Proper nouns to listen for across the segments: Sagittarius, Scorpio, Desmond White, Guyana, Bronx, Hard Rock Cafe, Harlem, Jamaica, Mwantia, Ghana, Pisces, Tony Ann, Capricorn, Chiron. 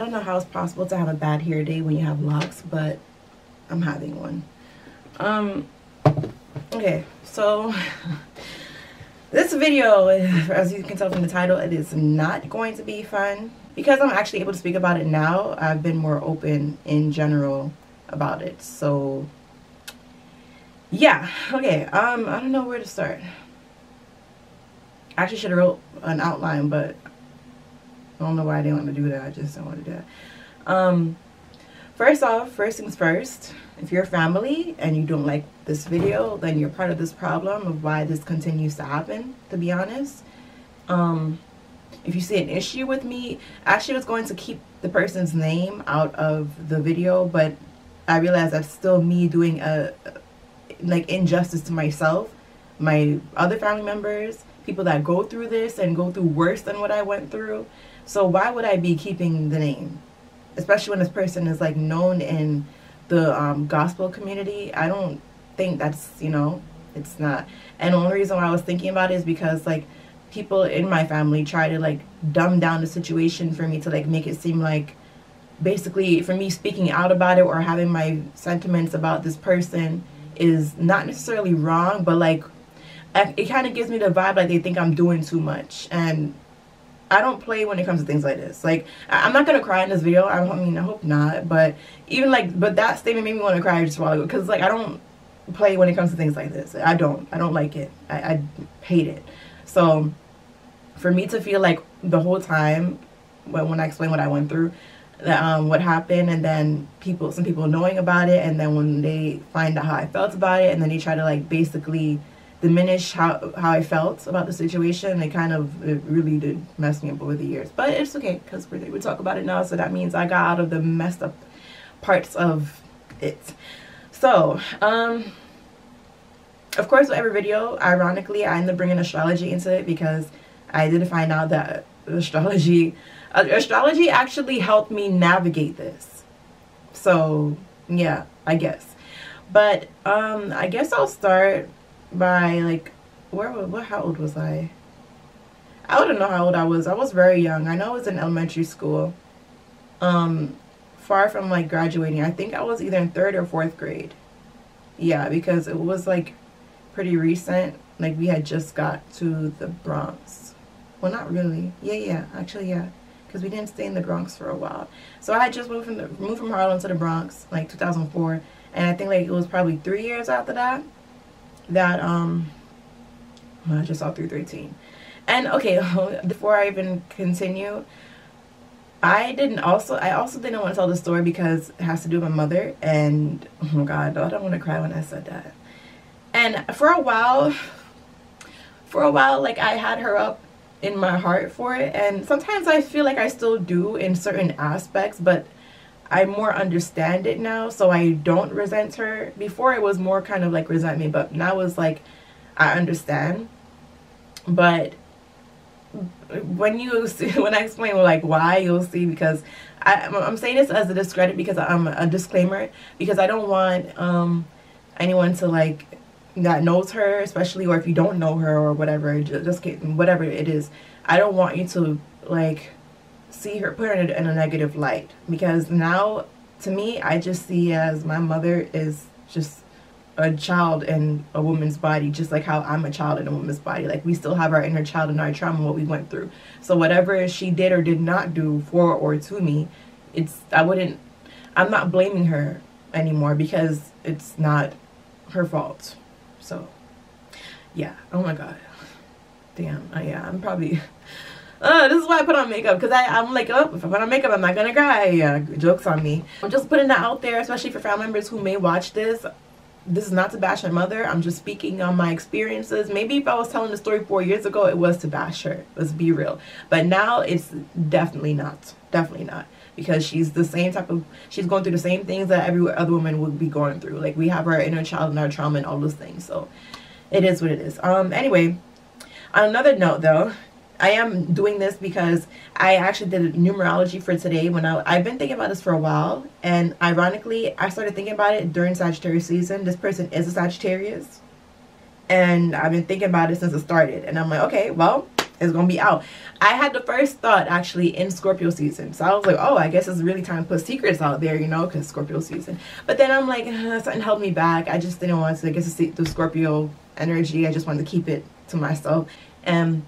I don't know how it's possible to have a bad hair day when you have locks, but I'm having one. Okay, so this video, as you can tell from the title, it is not going to be fun. Because I'm actually able to speak about it now, I've been more open in general about it. So yeah, okay, I don't know where to start. I actually should have wrote an outline, but I don't know why I didn't want to do that. I just don't want to do that. First off, first things first, if you're family and you don't like this video, then you're part of this problem of why this continues to happen, to be honest. If you see an issue with me, actually I was going to keep the person's name out of the video, but I realized that's still me doing a like injustice to myself, my other family members, people that go through this and go through worse than what I went through. So why would I be keeping the name, especially when this person is like known in the gospel community? I don't think that's, you know, it's not. And the only reason why I was thinking about it is because like people in my family try to like dumb down the situation for me to like make it seem like basically for me speaking out about it or having my sentiments about this person is not necessarily wrong, but like it kind of gives me the vibe like they think I'm doing too much, and I don't play when it comes to things like this. Like I'm not gonna cry in this video. I hope not, but even like, but that statement made me want to cry just a while ago, because like I don't play when it comes to things like this. I don't like it. I hate it. So for me to feel like the whole time when I explained what I went through, that what happened, and then some people knowing about it, and then when they find out how I felt about it, and then they try to like basically diminish how I felt about the situation, it really did mess me up over the years. But it's okay, because we talk about it now, so that means I got out of the messed up parts of it. So of course, with every video, ironically, I end up bringing astrology into it, because I did find out that astrology actually helped me navigate this. So yeah, I guess. But I guess I'll start by like how old was I? I don't know how old I was. I was very young. I know I was in elementary school, far from like graduating. I think I was either in 3rd or 4th grade. Yeah, because it was like pretty recent. Like we had just got to the Bronx. Well, not really. Yeah, actually, yeah, because we didn't stay in the Bronx for a while. So I had just moved from Harlem to the Bronx, like 2004, and I think like it was probably 3 years after that that I just saw 313. And okay, before I even continue, I also didn't want to tell the story because it has to do with my mother, and oh my god, I don't want to cry when I said that. And for a while, like I had her up in my heart for it, and sometimes I feel like I still do in certain aspects, but I more understand it now, so I don't resent her. Before it was more kind of like resentment, but now it's like I understand. But when I explain like why, you'll see, because I'm saying this as a discredit, because I'm a disclaimer, because I don't want anyone to like that knows her, especially, or if you don't know her or whatever, just kidding, whatever it is, I don't want you to like see her, put her in a negative light, because now to me I just see as my mother is just a child in a woman's body, just like how I'm a child in a woman's body. Like we still have our inner child and our trauma, what we went through. So whatever she did or did not do for or to me, I'm not blaming her anymore, because it's not her fault. So yeah, oh my god, damn, yeah, I'm probably this is why I put on makeup, because I'm like, oh, if I put on makeup, I'm not gonna cry. Yeah, joke's on me. I'm just putting that out there, especially for family members who may watch this. This is not to bash my mother. I'm just speaking on my experiences. Maybe if I was telling the story 4 years ago, it was to bash her. Let's be real. But now it's definitely not. Definitely not. Because she's going through the same things that every other woman would be going through. Like we have our inner child and our trauma and all those things. So it is what it is. Anyway, on another note though, I am doing this because I actually did numerology for today. I've been thinking about this for a while, and ironically, I started thinking about it during Sagittarius season. This person is a Sagittarius, and I've been thinking about it since it started. And I'm like, okay, well, is gonna be out. I had the first thought actually in Scorpio season, so I was like, oh, I guess it's really time to put secrets out there, you know, because Scorpio season. But then I'm like, something held me back. I just didn't want to, I guess, to see the Scorpio energy. I just wanted to keep it to myself, and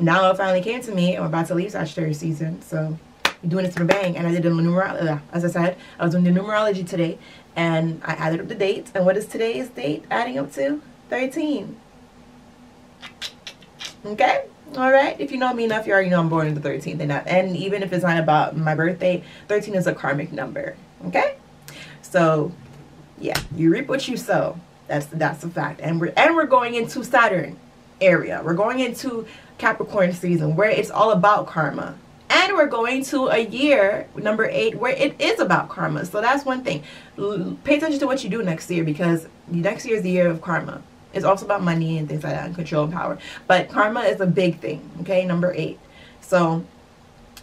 now it finally came to me. I'm about to leave Sagittarius season, so I'm doing this for bang. And I did the numerology, as I said, I was doing the numerology today, and I added up the dates. And what is today's date? Adding up to 13. Okay, all right. If you know me enough, you already know I'm born on the 13th, and even if it's not about my birthday, 13 is a karmic number. Okay, so yeah, you reap what you sow. That's a fact. And we're going into Saturn area. We're going into Capricorn season, where it's all about karma, and we're going to a year number 8 where it is about karma. So that's one thing. Pay attention to what you do next year, because next year is the year of karma. It's also about money and things like that, and control and power. But karma is a big thing, okay? Number 8. So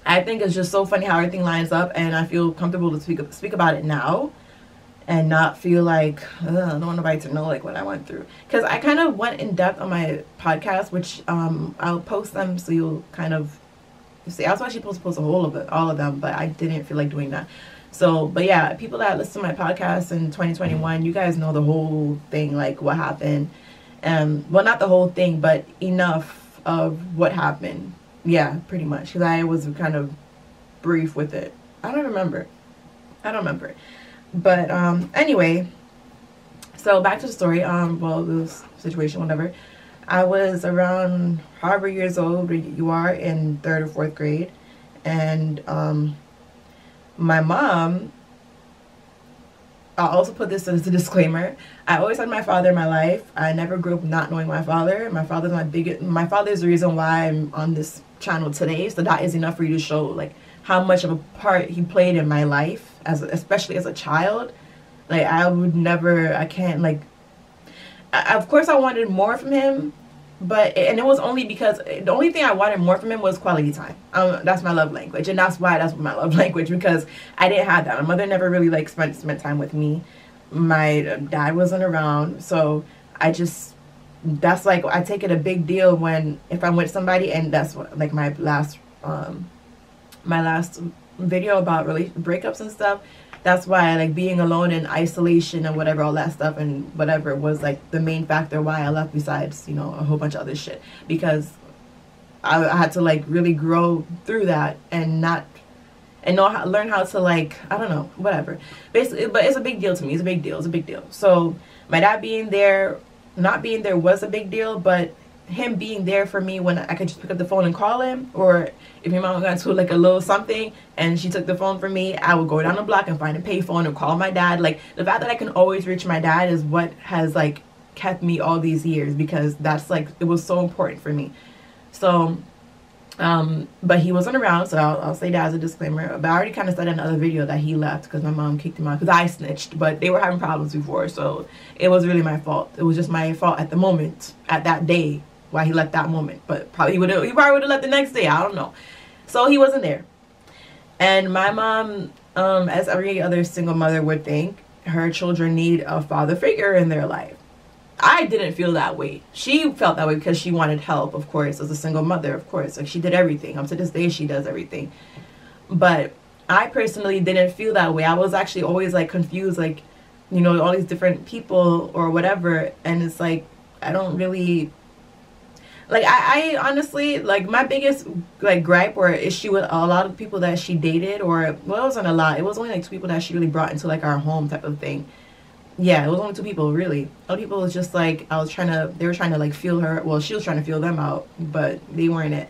I think it's just so funny how everything lines up, and I feel comfortable to speak about it now and not feel like, I don't want nobody to know like what I went through. Because I kind of went in depth on my podcast, which I'll post them so you'll kind of see. I was actually supposed to post all of them, but I didn't feel like doing that. So, but yeah, people that listen to my podcast in 2021, you guys know the whole thing, like what happened. Well, not the whole thing, but enough of what happened. Yeah, pretty much. Because I was kind of brief with it. I don't remember. But anyway, so back to the story. Well, this situation, whatever. I was around however years old you are, in 3rd or 4th grade, and my mom, I'll also put this as a disclaimer, I always had my father in my life. I never grew up not knowing my father. My father's the reason why I'm on this channel today, so that is enough for you to show like how much of a part he played in my life, especially as a child. Like, of course I wanted more from him, and it was only because the only thing I wanted more from him was quality time. That's my love language, and that's my love language, because I didn't have that. My mother never really like spent time with me. My dad wasn't around, so that's like, I take it a big deal if I'm with somebody. And that's what, like, my last video about breakups and stuff. That's why, like, being alone and isolation and whatever, all that stuff and whatever, was like the main factor why I left, besides, you know, a whole bunch of other shit, because I had to like really grow through that learn how to, like, I don't know, whatever, basically. But it's a big deal to me. It's a big deal. So my dad not being there was a big deal, but him being there for me when I could just pick up the phone and call him, or if your mom got to like a little something and she took the phone from me, I would go down the block and find a payphone and call my dad. Like, the fact that I can always reach my dad is what has like kept me all these years, because that's like, it was so important for me. So but he wasn't around, so I'll say that as a disclaimer. But I already kind of said in another video that he left because my mom kicked him out, because I snitched, but they were having problems before, so it was really my fault. It was just my fault at the moment, at that day, why he left that moment. But he probably would have left the next day, I don't know. So he wasn't there, and my mom, as every other single mother would think, her children need a father figure in their life. I didn't feel that way. She felt that way because she wanted help, of course, as a single mother, of course. Like, she did everything. Up to this day, she does everything. But I personally didn't feel that way. I was actually always like confused, like, you know, all these different people or whatever, and it's like, I don't really. Like, I honestly, like, my biggest, like, gripe or issue with a lot of people that she dated, or, well, it wasn't a lot. It was only, like, 2 people that she really brought into, like, our home type of thing. Yeah, it was only 2 people, really. Other people was just, like, they were trying to, like, feel her. Well, she was trying to feel them out, but they weren't it.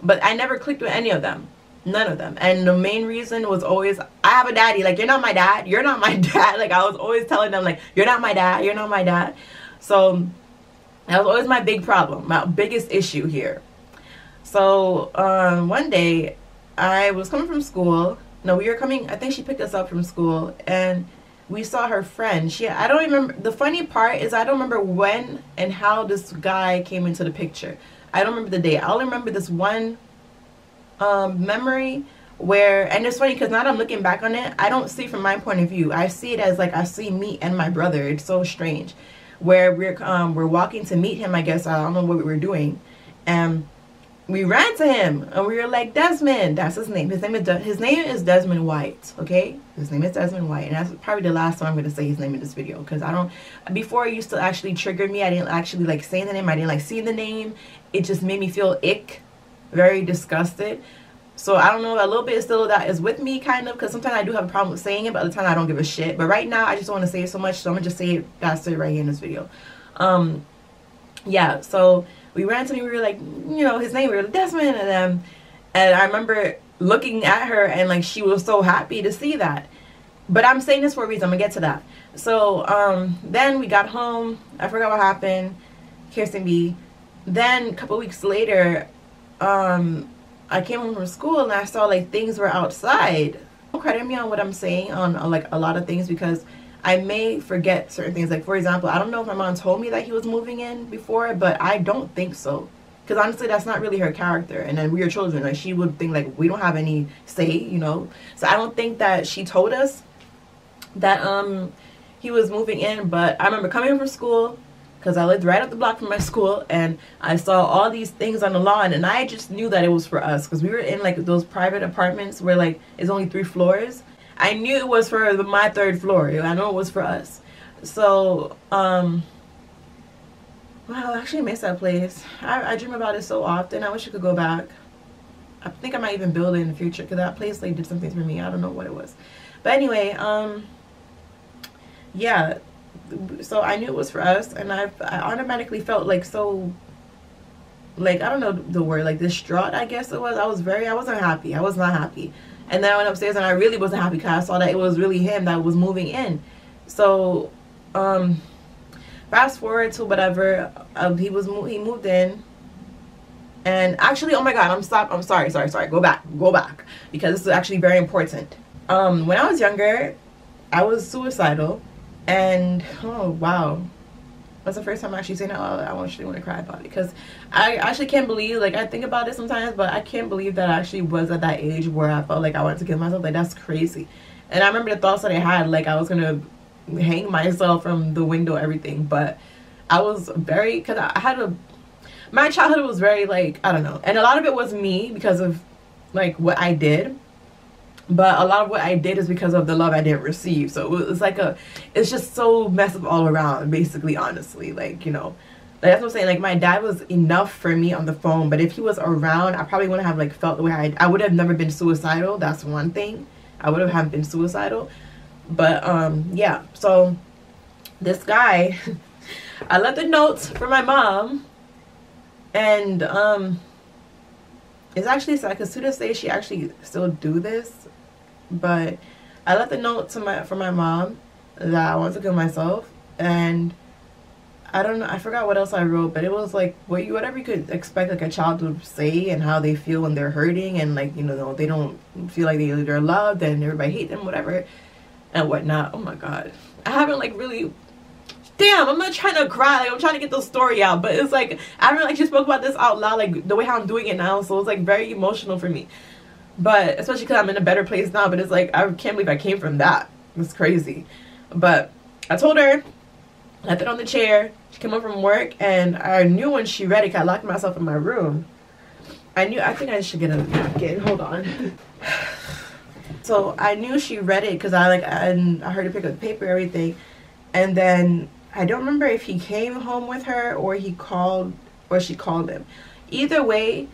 But I never clicked with any of them. None of them. And the main reason was always, I have a daddy. Like, you're not my dad. You're not my dad. Like, I was always telling them, like, you're not my dad. You're not my dad. So that was always my big problem, my biggest issue here. So one day I was coming from school. No, we were coming, I think she picked us up from school, and we saw her friend. I don't remember. The funny part is I don't remember when and how this guy came into the picture. I don't remember the day. I only remember this one memory where, and it's funny because now that I'm looking back on it, I don't see from my point of view. I see it as like, I see me and my brother. It's so strange. Where we're walking to meet him, I guess. I don't know what we were doing, and we ran to him and we were like, Desmond, that's his name. His name is Desmond White, okay? His name is Desmond White, and that's probably the last time I'm going to say his name in this video, because I don't, before it used to actually trigger me. I didn't actually like saying the name. I didn't like seeing the name. It just made me feel ick, very disgusted. So I don't know, a little bit still that is with me, kind of, because sometimes I do have a problem with saying it, but other times I don't give a shit. But right now, I just don't want to say it so much, so I'm going to just say it faster right here in this video. Yeah, so we ran to me, we were like, you know, his name, we were like, Desmond, and I remember looking at her, and like, she was so happy to see that. But I'm saying this for a reason, I'm gonna get to that. So then we got home, I forgot what happened, Kirsten B. Then a couple weeks later, I came home from school and I saw like things were outside. Don't credit me on what I'm saying on like a lot of things, because I may forget certain things. Like, for example, I don't know if my mom told me that he was moving in before, but I don't think so. Because honestly, that's not really her character. And then we are children. Like, she would think, like, we don't have any say, you know. So I don't think that she told us that he was moving in. But I remember coming from school, because I lived right up the block from my school, and I saw all these things on the lawn, and I just knew that it was for us. Because we were in, like, those private apartments where, like, it's only 3 floors. I knew it was for my 3rd floor. I know it was for us. So, wow, I actually miss that place. I dream about it so often. I wish I could go back. I think I might even build it in the future, because that place, like, did some things for me. I don't know what it was. But anyway, yeah. So I knew it was for us, and I automatically felt, like, so, like, I don't know the word, like, distraught, I guess it was. I wasn't happy. I was not happy. And then I went upstairs and I really wasn't happy, because I saw that it was really him that was moving in. So, fast forward to whatever, he moved in. And actually, oh my God, I'm sorry, go back. Because this is actually very important. When I was younger, I was suicidal. And, oh wow, that's the first time I actually saying that. I actually want to cry about it, because I actually can't believe, like, I think about it sometimes, but I can't believe that I actually was at that age where I felt like I wanted to kill myself. Like, that's crazy. And I remember the thoughts that I had, like, I was gonna hang myself from the window, everything. But I was very, because I had a, my childhood was very, like, I don't know, and a lot of it was me, because of, like, what I did. But a lot of what I did is because of the love I didn't receive. So it's like a, it's just so messed up all around, basically, honestly. Like, you know, like, that's what I'm saying. Like, my dad was enough for me on the phone. But if he was around, I probably wouldn't have, like, felt the way I would have never been suicidal. That's one thing. I would have haven't been suicidal. But, yeah. So, this guy, I left a note for my mom. And, it's actually sad, because to this day, she actually still do this. But I left a note to my mom that I wanted to kill myself, and I don't know, I forgot what else I wrote, but it was like whatever you could expect, like, a child would say, and how they feel when they're hurting, and, like, you know, they don't feel like they're loved, and everybody hate them, whatever and whatnot. Oh my God, I haven't, like, really, damn, I'm not trying to cry, like, I'm trying to get the story out, but it's like I really actually spoke about this out loud, like, the way how I'm doing it now, so it's like very emotional for me. But especially because I'm in a better place now, but it's like, I can't believe I came from that. It's crazy. But I told her, left it on the chair. She came home from work, and I knew when she read it, I locked myself in my room. I think I should get a napkin. Hold on. So I knew she read it, because I heard her pick up the paper, everything. And then I don't remember if he came home with her, or he called, or she called him. Either way,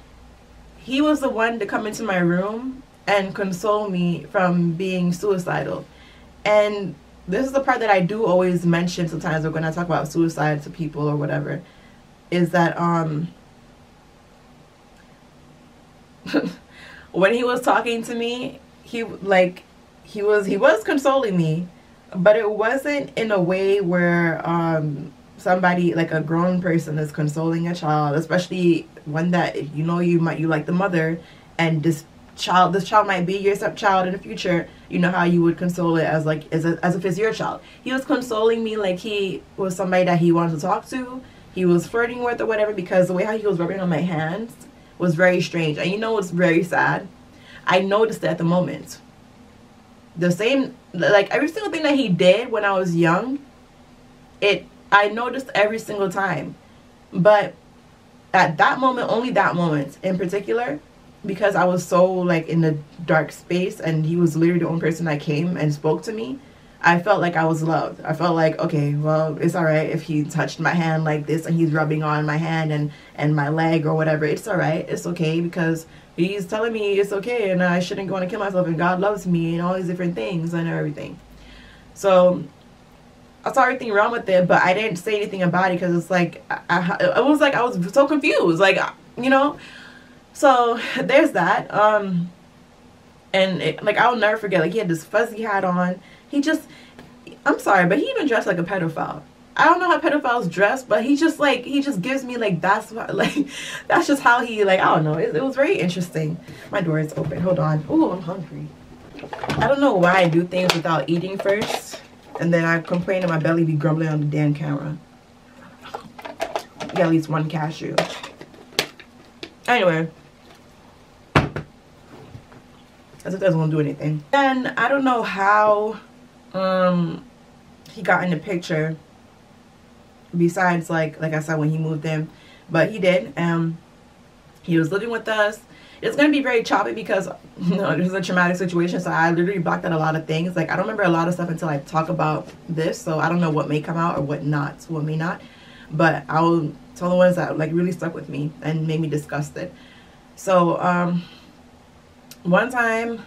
he was the one to come into my room and console me from being suicidal. And this is the part that I do always mention sometimes when I talk about suicide to people or whatever, is that when he was talking to me, he was consoling me, but it wasn't in a way where somebody, like, a grown person is consoling a child, especially one that, you know, you like the mother, and this child might be your stepchild in the future. You know how you would console it as, like, as if it's your child. He was consoling me like he was somebody that he wanted to talk to, he was flirting with or whatever, because the way how he was rubbing on my hands was very strange. And you know what's very sad? I noticed at the moment, the same, like, every single thing that he did when I was young, I noticed every single time. But At that moment, only that moment in particular, because I was so like in the dark space and he was literally the only person that came and spoke to me, I felt like I was loved. I felt like, okay, well, it's all right if he touched my hand like this and he's rubbing on my hand and my leg or whatever. It's all right. It's okay because he's telling me it's okay and I shouldn't go and kill myself and God loves me and all these different things and everything. So I saw everything wrong with it, but I didn't say anything about it because it's like, it was like I was so confused, like, you know. So there's that. And it, like, I'll never forget, like, he had this fuzzy hat on. He just, I'm sorry, but he even dressed like a pedophile. I don't know how pedophiles dress, but he just, like, he just gives me, like, that's what, like, that's just how he, like, I don't know. It was very interesting. My door is open. Hold on. Ooh, I'm hungry. I don't know why I do things without eating first, and then I complain and my belly be grumbling on the damn camera. Get at least one cashew. Anyway. As if that's gonna do anything. Then, I don't know how... he got in the picture besides like I said when he moved in, but he did. He was living with us. It's gonna be very choppy because, you know, it was a traumatic situation, so I literally blocked out a lot of things. Like, I don't remember a lot of stuff until I talk about this, so I don't know what may come out or what may not, but I'll tell the ones that like really stuck with me and made me disgusted. So one time,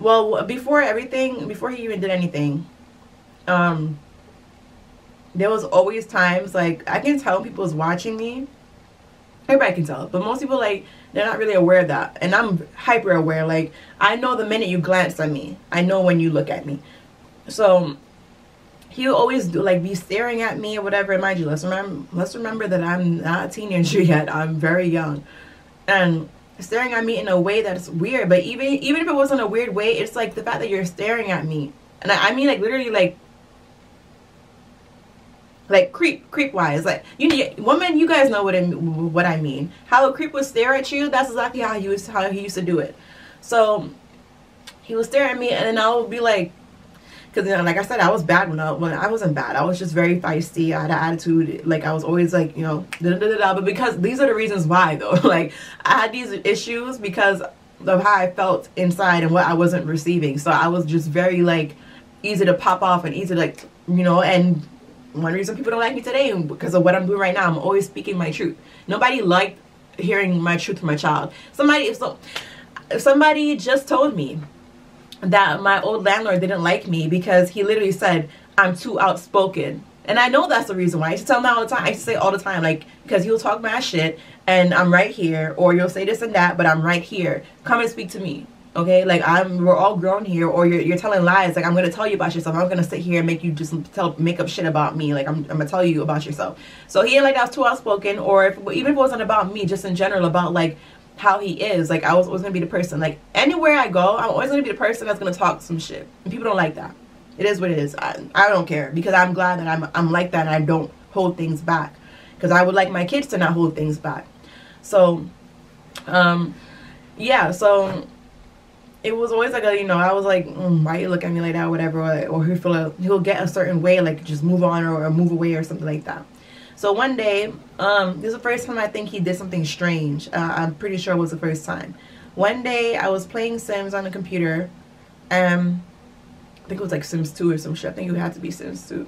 well, before he even did anything, there was always times, like, I can tell people's watching me. Everybody can tell, but most people, like, they're not really aware of that. And I'm hyper aware. Like, I know the minute you glance at me. I know when you look at me. So he'll always do, like, be staring at me or whatever. And mind you, let's remember that I'm not a teenager yet. I'm very young. And staring at me in a way that's weird, but even if it wasn't a weird way, it's like the fact that you're staring at me, and I mean, like, literally, like creep wise, like, you need women, you guys know what I mean, how a creep would stare at you. That's exactly how he used to do it. So he would stare at me, and then I would be like, because, you know, like I said, I was bad when I wasn't bad. I was just very feisty. I had an attitude. Like, I was always like, you know, da-da-da-da-da. But because these are the reasons why, though. Like, I had these issues because of how I felt inside and what I wasn't receiving. So I was just very, like, easy to pop off and easy to, like, you know. And one reason people don't like me today because of what I'm doing right now. I'm always speaking my truth. Nobody liked hearing my truth from a child. Somebody just told me that my old landlord didn't like me because he literally said I'm too outspoken, and I know that's the reason why. I used to tell him that all the time. I used to say all the time, like, because you'll talk my shit and I'm right here, or you'll say this and that, but I'm right here. Come and speak to me, okay? Like, we're all grown here, or you're telling lies. Like, I'm gonna tell you about yourself. I'm gonna sit here and make you just make up shit about me. Like, I'm gonna tell you about yourself. So he didn't like that I was too outspoken, or even if it wasn't about me, just in general about, like, how he is. Like, I was always gonna be the person, like, anywhere I go, I'm always gonna be the person that's gonna talk some shit, and people don't like that. It is what it is. I don't care, because I'm glad that I'm like that, and I don't hold things back, because I would like my kids to not hold things back. So yeah, so it was always like a, you know, I was like, why you look at me like that or whatever, or he'll get a certain way, like, just move on or move away or something like that. So one day, this is the first time I think he did something strange. I'm pretty sure it was the first time. One day, I was playing Sims on the computer. I think it was like Sims 2 or some shit. I think it would have to be Sims 2.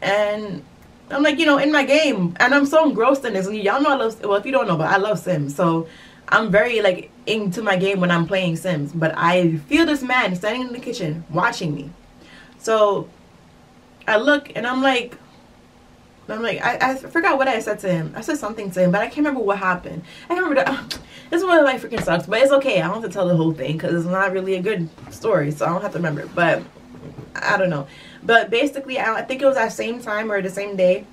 And I'm like, you know, in my game. And I'm so engrossed in this. Y'all know I love, well, if you don't know, but I love Sims. So I'm very, like, into my game when I'm playing Sims. But I feel this man standing in the kitchen watching me. So I look and I'm like, I forgot what I said to him. I said something to him, but I can't remember what happened. I can't remember. This one of my freaking sucks, but it's okay. I don't have to tell the whole thing because it's not really a good story, so I don't have to remember. But I don't know. But basically, I think it was that same time or the same day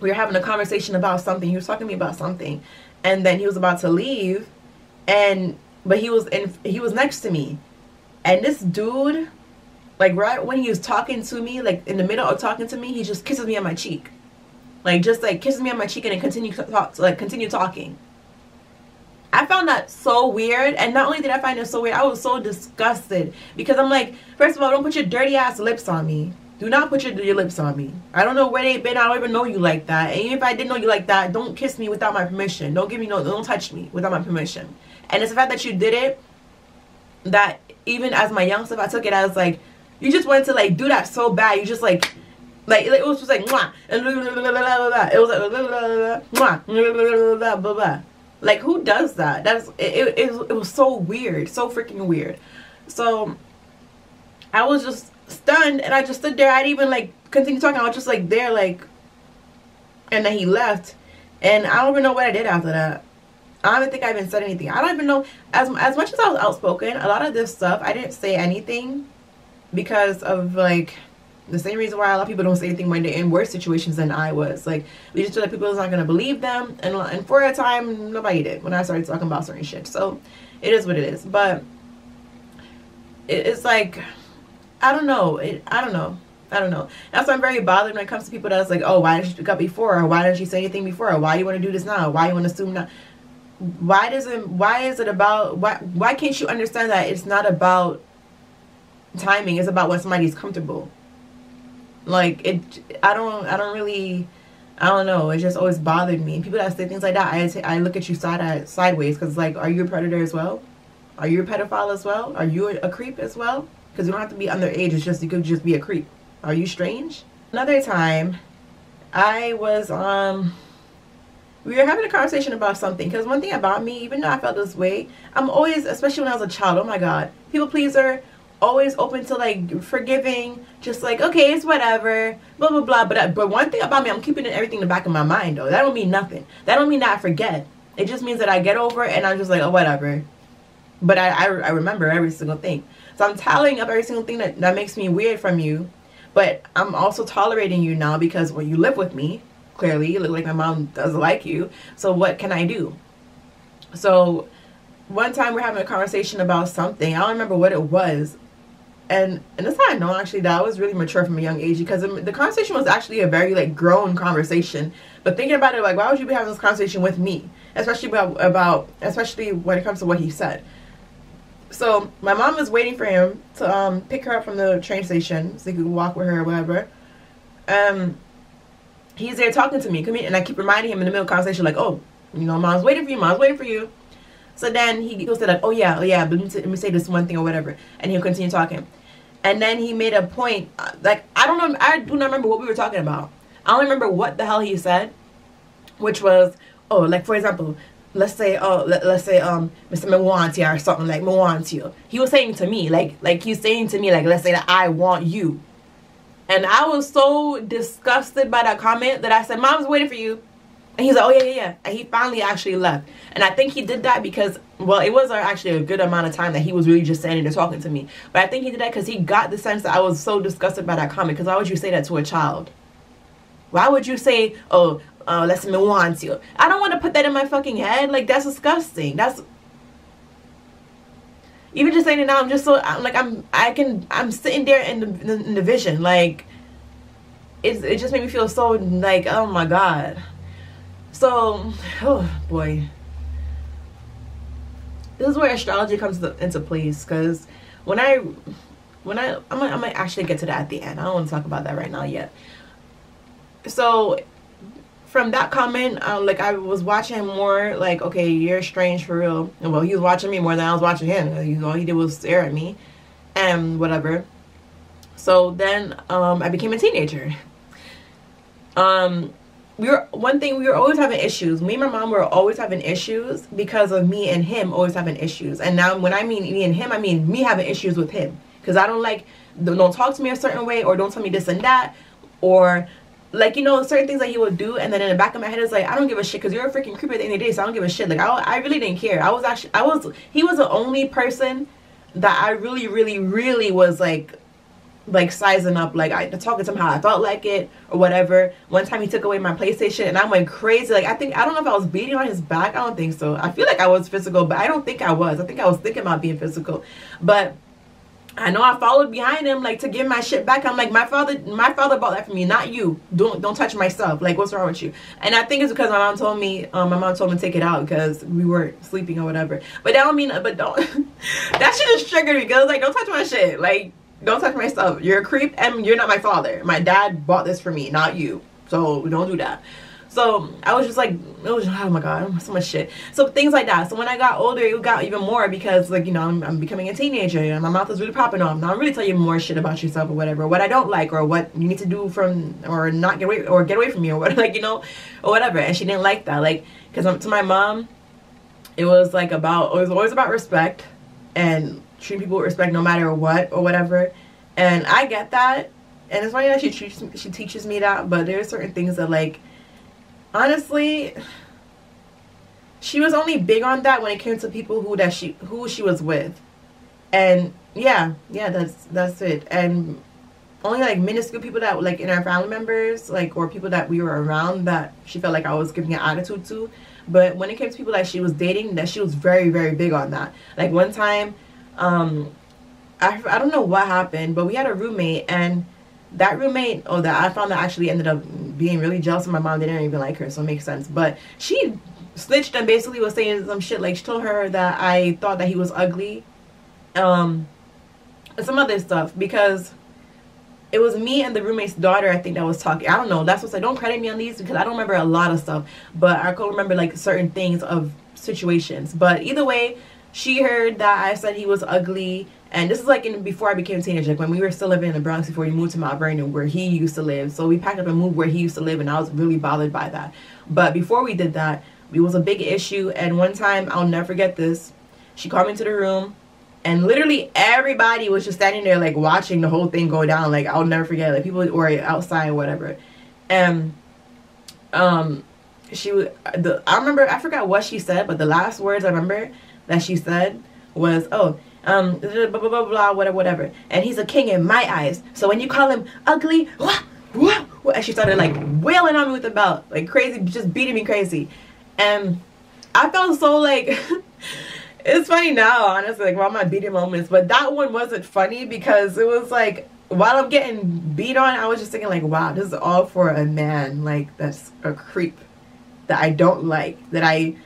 we were having a conversation about something. He was talking to me about something, and then he was about to leave, but he was next to me, and this dude, like, right when he was talking to me, like in the middle of talking to me, he just kisses me on my cheek. Like, just, like, kisses me on my cheek and then continue talking. I found that so weird. And not only did I find it so weird, I was so disgusted. Because I'm like, first of all, don't put your dirty ass lips on me. Do not put your lips on me. I don't know where they've been. I don't even know you like that. And even if I did know you like that, don't kiss me without my permission. Don't give me don't touch me without my permission. And it's the fact that you did it, that even as my young stuff, I took it as like, you just wanted to like do that so bad. You just like it was just like mwah, and it was like mwah, blah blah. Like, who does that? That's it was so weird, so freaking weird. So I was just stunned, and I just stood there. I didn't even like continue talking. I was just like there, like, and then he left, and I don't even know what I did after that. I don't think I even said anything. I don't even know, as much as I was outspoken, a lot of this stuff I didn't say anything because of like the same reason why a lot of people don't say anything when they're in worse situations than I was. Like, we just feel like people is not gonna believe them, and for a time nobody did when I started talking about certain shit. So it is what it is. But it's like, I don't know. I don't know. That's why I'm very bothered when it comes to people that's like, oh, why didn't you speak up before? Or why didn't you say anything before? Or why do you want to do this now? Why you want to assume now? Why can't you understand that it's not about timing? It's about when somebody's comfortable. Like, I don't know. It just always bothered me. And people that say things like that, I look at you sideways, because like, are you a predator as well? Are you a pedophile as well? Are you a creep as well? Because you don't have to be underage. It's just, you could just be a creep. Are you strange? Another time, I was, we were having a conversation about something. Because one thing about me, even though I felt this way, I'm always, especially when I was a child, oh my God, people pleaser, always open to like forgiving, just like, okay, it's whatever, blah, blah, blah. But one thing about me, I'm keeping everything in the back of my mind though. That don't mean nothing. That don't mean that I forget. It just means that I get over it and I'm just like, oh, whatever. But I remember every single thing. So I'm tallying up every single thing that makes me weird from you. But I'm also tolerating you now because, well, you live with me. Clearly, you look like my mom doesn't like you. So what can I do? So one time we're having a conversation about something. I don't remember what it was. And that's how I know, actually, that I was really mature from a young age. Because the conversation was actually a very, like, grown conversation. But thinking about it, like, why would you be having this conversation with me? Especially especially when it comes to what he said. So my mom was waiting for him to pick her up from the train station so he could walk with her or whatever. He's there talking to me, and I keep reminding him in the middle of the conversation, like, oh, you know, mom's waiting for you, mom's waiting for you. So then he goes to like, oh yeah, but let me say this one thing or whatever, and he'll continue talking. And then he made a point, like, I do not remember what we were talking about. I don't remember what the hell he said, which was, oh, like, for example, let's say Mr. Mwantia or something, like Mwantia. He was saying to me, like he's saying to me, like, let's say that I want you. And I was so disgusted by that comment that I said, mom's waiting for you. And he's like, oh yeah. And he finally actually left. And I think he did that because, well, it was actually a good amount of time that he was really just standing there talking to me. But I think he did that because he got the sense that I was so disgusted by that comment. Because why would you say that to a child? Why would you say, oh, let's want you? I don't want to put that in my fucking head. Like, that's disgusting. That's even just saying it now. I'm just so I'm sitting there in the vision. Like, it just made me feel so like, oh my God. So, oh boy, this is where astrology comes into place. Because I might actually get to that at the end. I don't want to talk about that right now yet. So, from that comment, like, I was watching him more, like, okay, you're strange for real. And, well, he was watching me more than I was watching him. You know, all he did was stare at me and whatever. So then I became a teenager. One thing we were always having issues. Me and my mom were always having issues because of me and him always having issues. And now when I mean me and him, I mean me having issues with him. Because I don't like, don't talk to me a certain way, or don't tell me this and that, or, like, you know, certain things that he would do, and then in the back of my head, it's like, I don't give a shit, because you're a freaking creeper at the end of the day, so I don't give a shit. Like, I really didn't care. He was the only person that I really, really, really was, like, sizing up. Like, I talking to him how I felt like it, or whatever. One time he took away my PlayStation, and I went crazy. Like, I don't know if I was beating on his back. I don't think so. I feel like I was physical, but I don't think I was. I think I was thinking about being physical. But I know I followed behind him, like, to give my shit back. I'm like, my father bought that for me, not you. Don't touch my stuff. Like, what's wrong with you? And I think it's because my mom told me to take it out because we were sleeping or whatever. But that don't mean, that shit just triggered me, because, like, don't touch my shit. Like, Don't touch my stuff. You're a creep and you're not my father. My dad bought this for me, not you. So don't do that. So I was just like, it was, oh my God, so much shit. So things like that. So when I got older, it got even more because, like, you know, I'm becoming a teenager and my mouth is really popping off. Now I'm really telling you more shit about yourself or whatever, what I don't like or what you need to do from or not get away or get away from me or what, like, you know, or whatever. And she didn't like that, like, because to my mom, it was like about, it was always about respect and treating people with respect no matter what or whatever. And I get that, and it's funny that she teaches me that, but there are certain things that, like, honestly, she was only big on that when it came to people who she was with. And yeah, that's it. And only, like, minuscule people that, like, in our family members, like, or people that we were around that she felt like I was giving an attitude to. But when it came to people that she was dating, that she was very, very big on that. Like, one time, I don't know what happened, but we had a roommate, and that roommate, oh, that I found that actually ended up being really jealous of my mom. They didn't even like her, so it makes sense. But she snitched and basically was saying some shit. Like, she told her that I thought that he was ugly. And some other stuff. Because it was me and the roommate's daughter, I think, that was talking. I don't know. That's what I said. Don't credit me on these because I don't remember a lot of stuff. But I could remember, like, certain things of situations. But either way, she heard that I said he was ugly. And this is, like, in before I became a teenager, like, when we were still living in the Bronx before we moved to Mount Vernon where he used to live. So we packed up and moved where he used to live, and I was really bothered by that. But before we did that, it was a big issue. And one time, I'll never forget this, she called me into the room, and literally everybody was just standing there, like, watching the whole thing go down. Like, I'll never forget it. Like, people were outside or whatever. And I remember, I forgot what she said, but the last words I remember that she said was, oh, blah, blah, blah, blah, whatever, whatever. And he's a king in my eyes. So when you call him ugly, wah, and she started, like, wailing on me with the belt, like, crazy, just beating me crazy. And I felt so, like, it's funny now, honestly, like, while my beating moments, but that one wasn't funny because it was, like, while I'm getting beat on, I was just thinking, like, wow, this is all for a man, like, that's a creep that I don't like, that I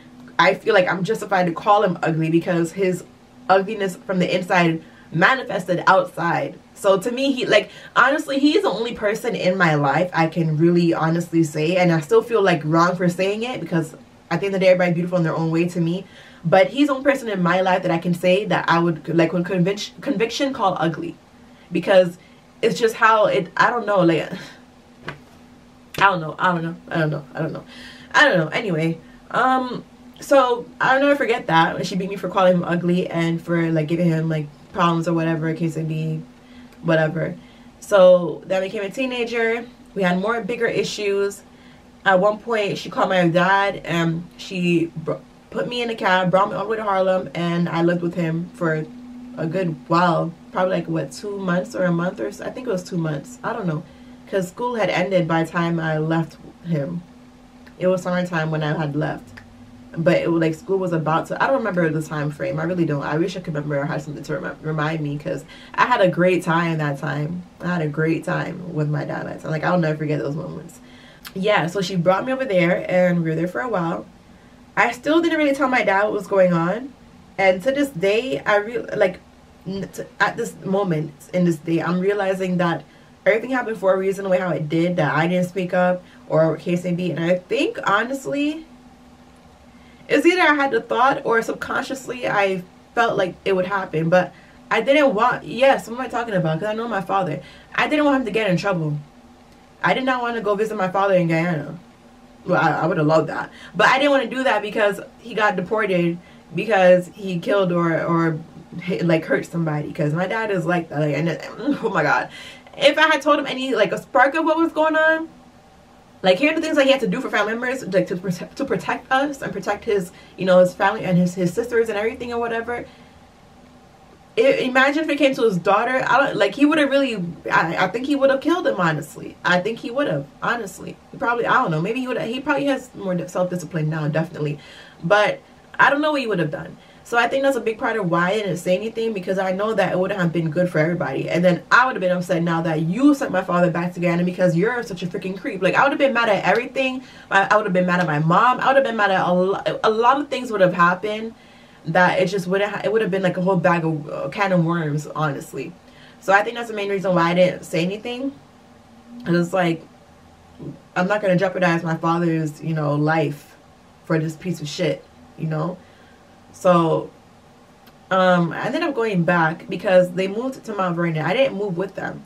feel like I'm justified to call him ugly because his ugliness from the inside manifested outside. So to me, he, like, honestly, he's the only person in my life I can really honestly say, and I still feel, like, wrong for saying it because I think that everybody's beautiful in their own way to me, but he's the only person in my life that I can say that I would, like, with conviction call ugly, because it's just how it, I don't know, like, I don't know. Anyway, so I'll never forget that. She beat me for calling him ugly and for, like, giving him, like, problems or whatever, case it be, whatever. So then I became a teenager. We had more bigger issues. At one point, she called my dad and she put me in a cab, brought me all the way to Harlem, and I lived with him for a good while. Probably, like, what, 2 months or a month or so? I think it was 2 months. I don't know, because school had ended by the time I left him. It was summertime when I had left. But it was, like, school was about to, I don't remember the time frame. I really don't. I wish I could remember or had something to remind me, because I had a great time that time. I had a great time with my dad that time. Like, I'll never forget those moments. Yeah, so she brought me over there and we were there for a while. I still didn't really tell my dad what was going on. And to this day, I really, like, at this moment in this day, I'm realizing that everything happened for a reason, the way how it did, that I didn't speak up or case may be. And I think, honestly, it's either I had the thought or subconsciously I felt like it would happen. But I didn't want, yes, what am I talking about? Because I know my father. I didn't want him to get in trouble. I did not want to go visit my father in Guyana. Well, I would have loved that. But I didn't want to do that because he got deported because he killed or hit, like, hurt somebody. Because my dad is like that. Like, and it, oh my God. If I had told him any, like, a spark of what was going on, like, here are the things that he had to do for family members, like, to protect us and protect his, you know, his family and his sisters and everything or whatever. Imagine if it came to his daughter. I don't, like, he would have really, I think he would have killed him, honestly. I think he would have, honestly. He probably, I don't know, maybe he would have, he probably has more self-discipline now, definitely. But I don't know what he would have done. So I think that's a big part of why I didn't say anything, because I know that it wouldn't have been good for everybody. And then I would have been upset now that you sent my father back to Ghana because you're such a freaking creep. Like, I would have been mad at everything. I would have been mad at my mom. I would have been mad at a lot of things would have happened that it just wouldn't, it would have been like a whole bag of can of worms, honestly. So I think that's the main reason why I didn't say anything. Because it's like, I'm not going to jeopardize my father's, you know, life for this piece of shit, you know. So I ended up going back because they moved to Mount Vernon. I didn't move with them.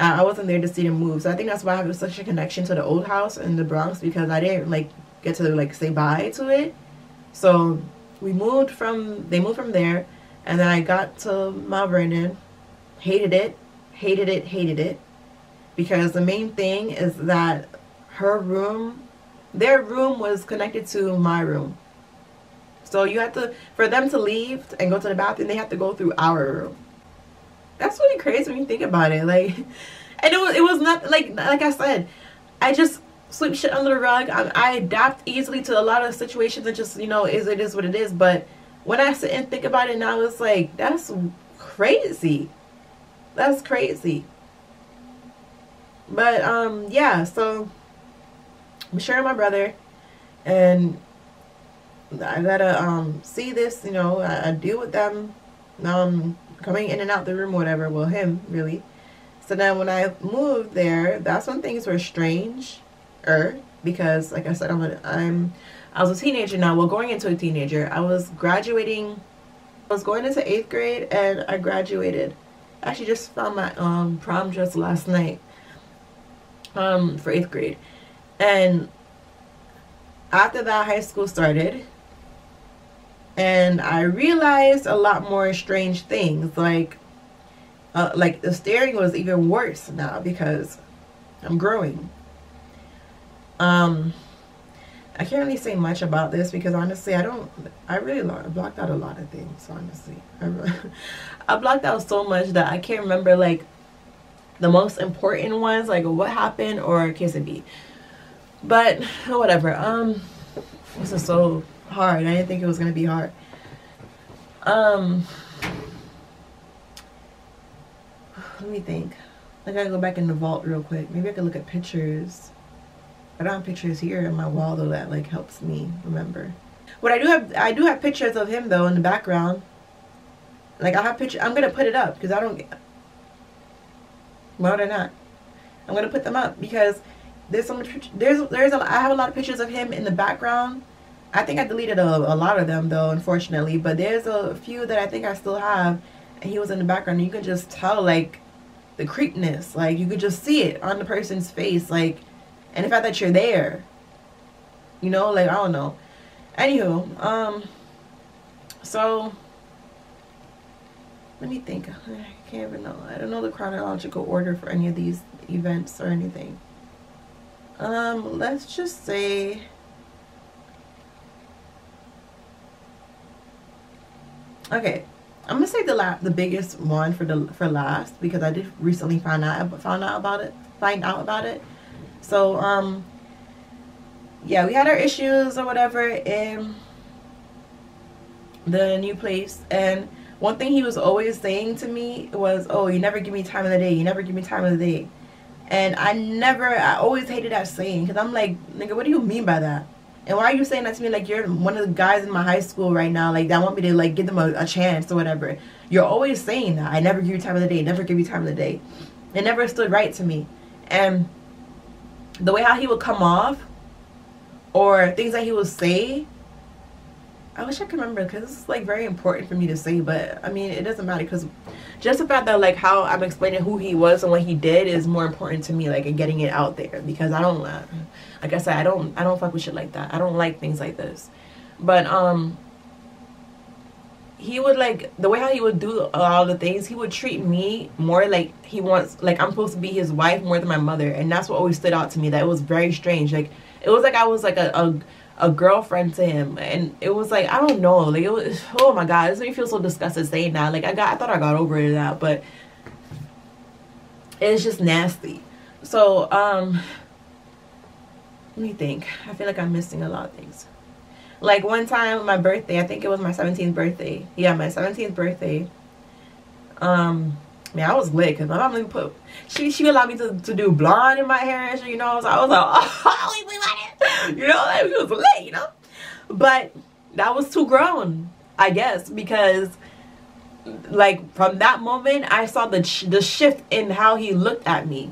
I wasn't there to see them move. So I think that's why I have such a connection to the old house in the Bronx, because I didn't like get to like say bye to it. So we moved from, they moved from there, and then I got to Mount Vernon. Hated it, hated it, hated it. Because the main thing is that her room, their room was connected to my room. So you have to, for them to leave and go to the bathroom, they have to go through our room. That's really crazy when you think about it. Like, and it was not like I said, I just sweep shit under the rug. I adapt easily to a lot of situations and just, you know, it is what it is. But when I sit and think about it now, it's like, that's crazy. That's crazy. But yeah, so I'm sharing my brother, and I gotta see this, you know. I deal with them coming in and out the room, whatever. Well, him really. So then when I moved there, that's when things were stranger, because like I said, I was a teenager now. Well, going into a teenager, I was graduating. I was going into 8th grade, and I graduated. I actually just found my prom dress last night for 8th grade. And after that, high school started, and I realized a lot more strange things. Like the staring was even worse now because I'm growing. I can't really say much about this because honestly, I really blocked out a lot of things. Honestly, I blocked out so much that I can't remember like the most important ones, like what happened or case it be. But whatever. This is so hard. I didn't think it was gonna be hard. Let me think. I gotta go back in the vault real quick. Maybe I could look at pictures. I don't have pictures here in my wall though. That like helps me remember. What I do have pictures of him though in the background. Like I have pictures. I'm gonna put it up because I don't get. Why would I not? I'm gonna put them up because. There's so much. I have a lot of pictures of him in the background. I think I deleted a lot of them though, unfortunately. But there's a few that I think I still have, and he was in the background. And you could just tell like the creepiness. Like you could just see it on the person's face. Like, and the fact that you're there. You know, like I don't know. Anywho, so let me think. I can't even know. I don't know the chronological order for any of these events or anything. Let's just say okay, I'm gonna say the biggest one for last, because I did recently find out about it. So yeah, we had our issues or whatever in the new place, and one thing he was always saying to me was, oh, you never give me time of the day, you never give me time of the day. And I always hated that saying, because I'm like, nigga, what do you mean by that? And why are you saying that to me like you're one of the guys in my high school right now, like that want me to like give them a chance or whatever? You're always saying that. I never give you time of the day, never give you time of the day. It never stood right to me. And the way how he would come off or things that he would say, I wish I could remember, because it's like very important for me to say, but I mean it doesn't matter, because just the fact that like how I'm explaining who he was and what he did is more important to me, like, and getting it out there, because I don't like I said, I don't fuck with shit like that. I don't like things like this. But he would like the way how he would do all the things, he would treat me more like he wants, like I'm supposed to be his wife more than my mother, and that's what always stood out to me. That it was very strange. Like it was like I was like a girlfriend to him, and it was like I don't know, like it was, oh my god, this made me feel so disgusted saying that. Like I thought I got over it now, but it's just nasty. So let me think. I feel like I'm missing a lot of things. Like one time my birthday, I think it was my 17th birthday. Yeah, my 17th birthday. Man, I was lit, because my mom didn't put, she allowed me to do blonde in my hair and shit, you know. So I was like, oh, we want it, you know, like we was lit, you know. But that was too grown, I guess, because like from that moment, I saw the shift in how he looked at me.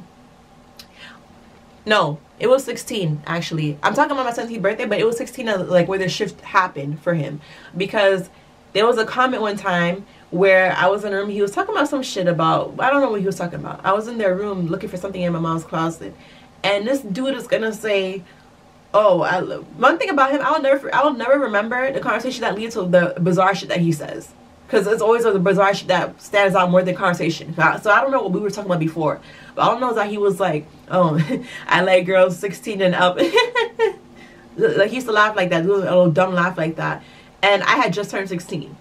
No, it was 16, actually. I'm talking about my 17th birthday, but it was 16, like, where the shift happened for him. Because there was a comment one time where I was in a room. He was talking about some shit about, I don't know what he was talking about. I was in their room looking for something in my mom's closet. And this dude is going to say, oh, one thing about him, I'll never remember the conversation that leads to the bizarre shit that he says. Because it's always the bizarre shit that stands out more than conversation. So I don't know what we were talking about before. But all I know is that he was like, oh, I like girls 16 and up. Like, he used to laugh like that. He was a little dumb laugh like that. And I had just turned 16.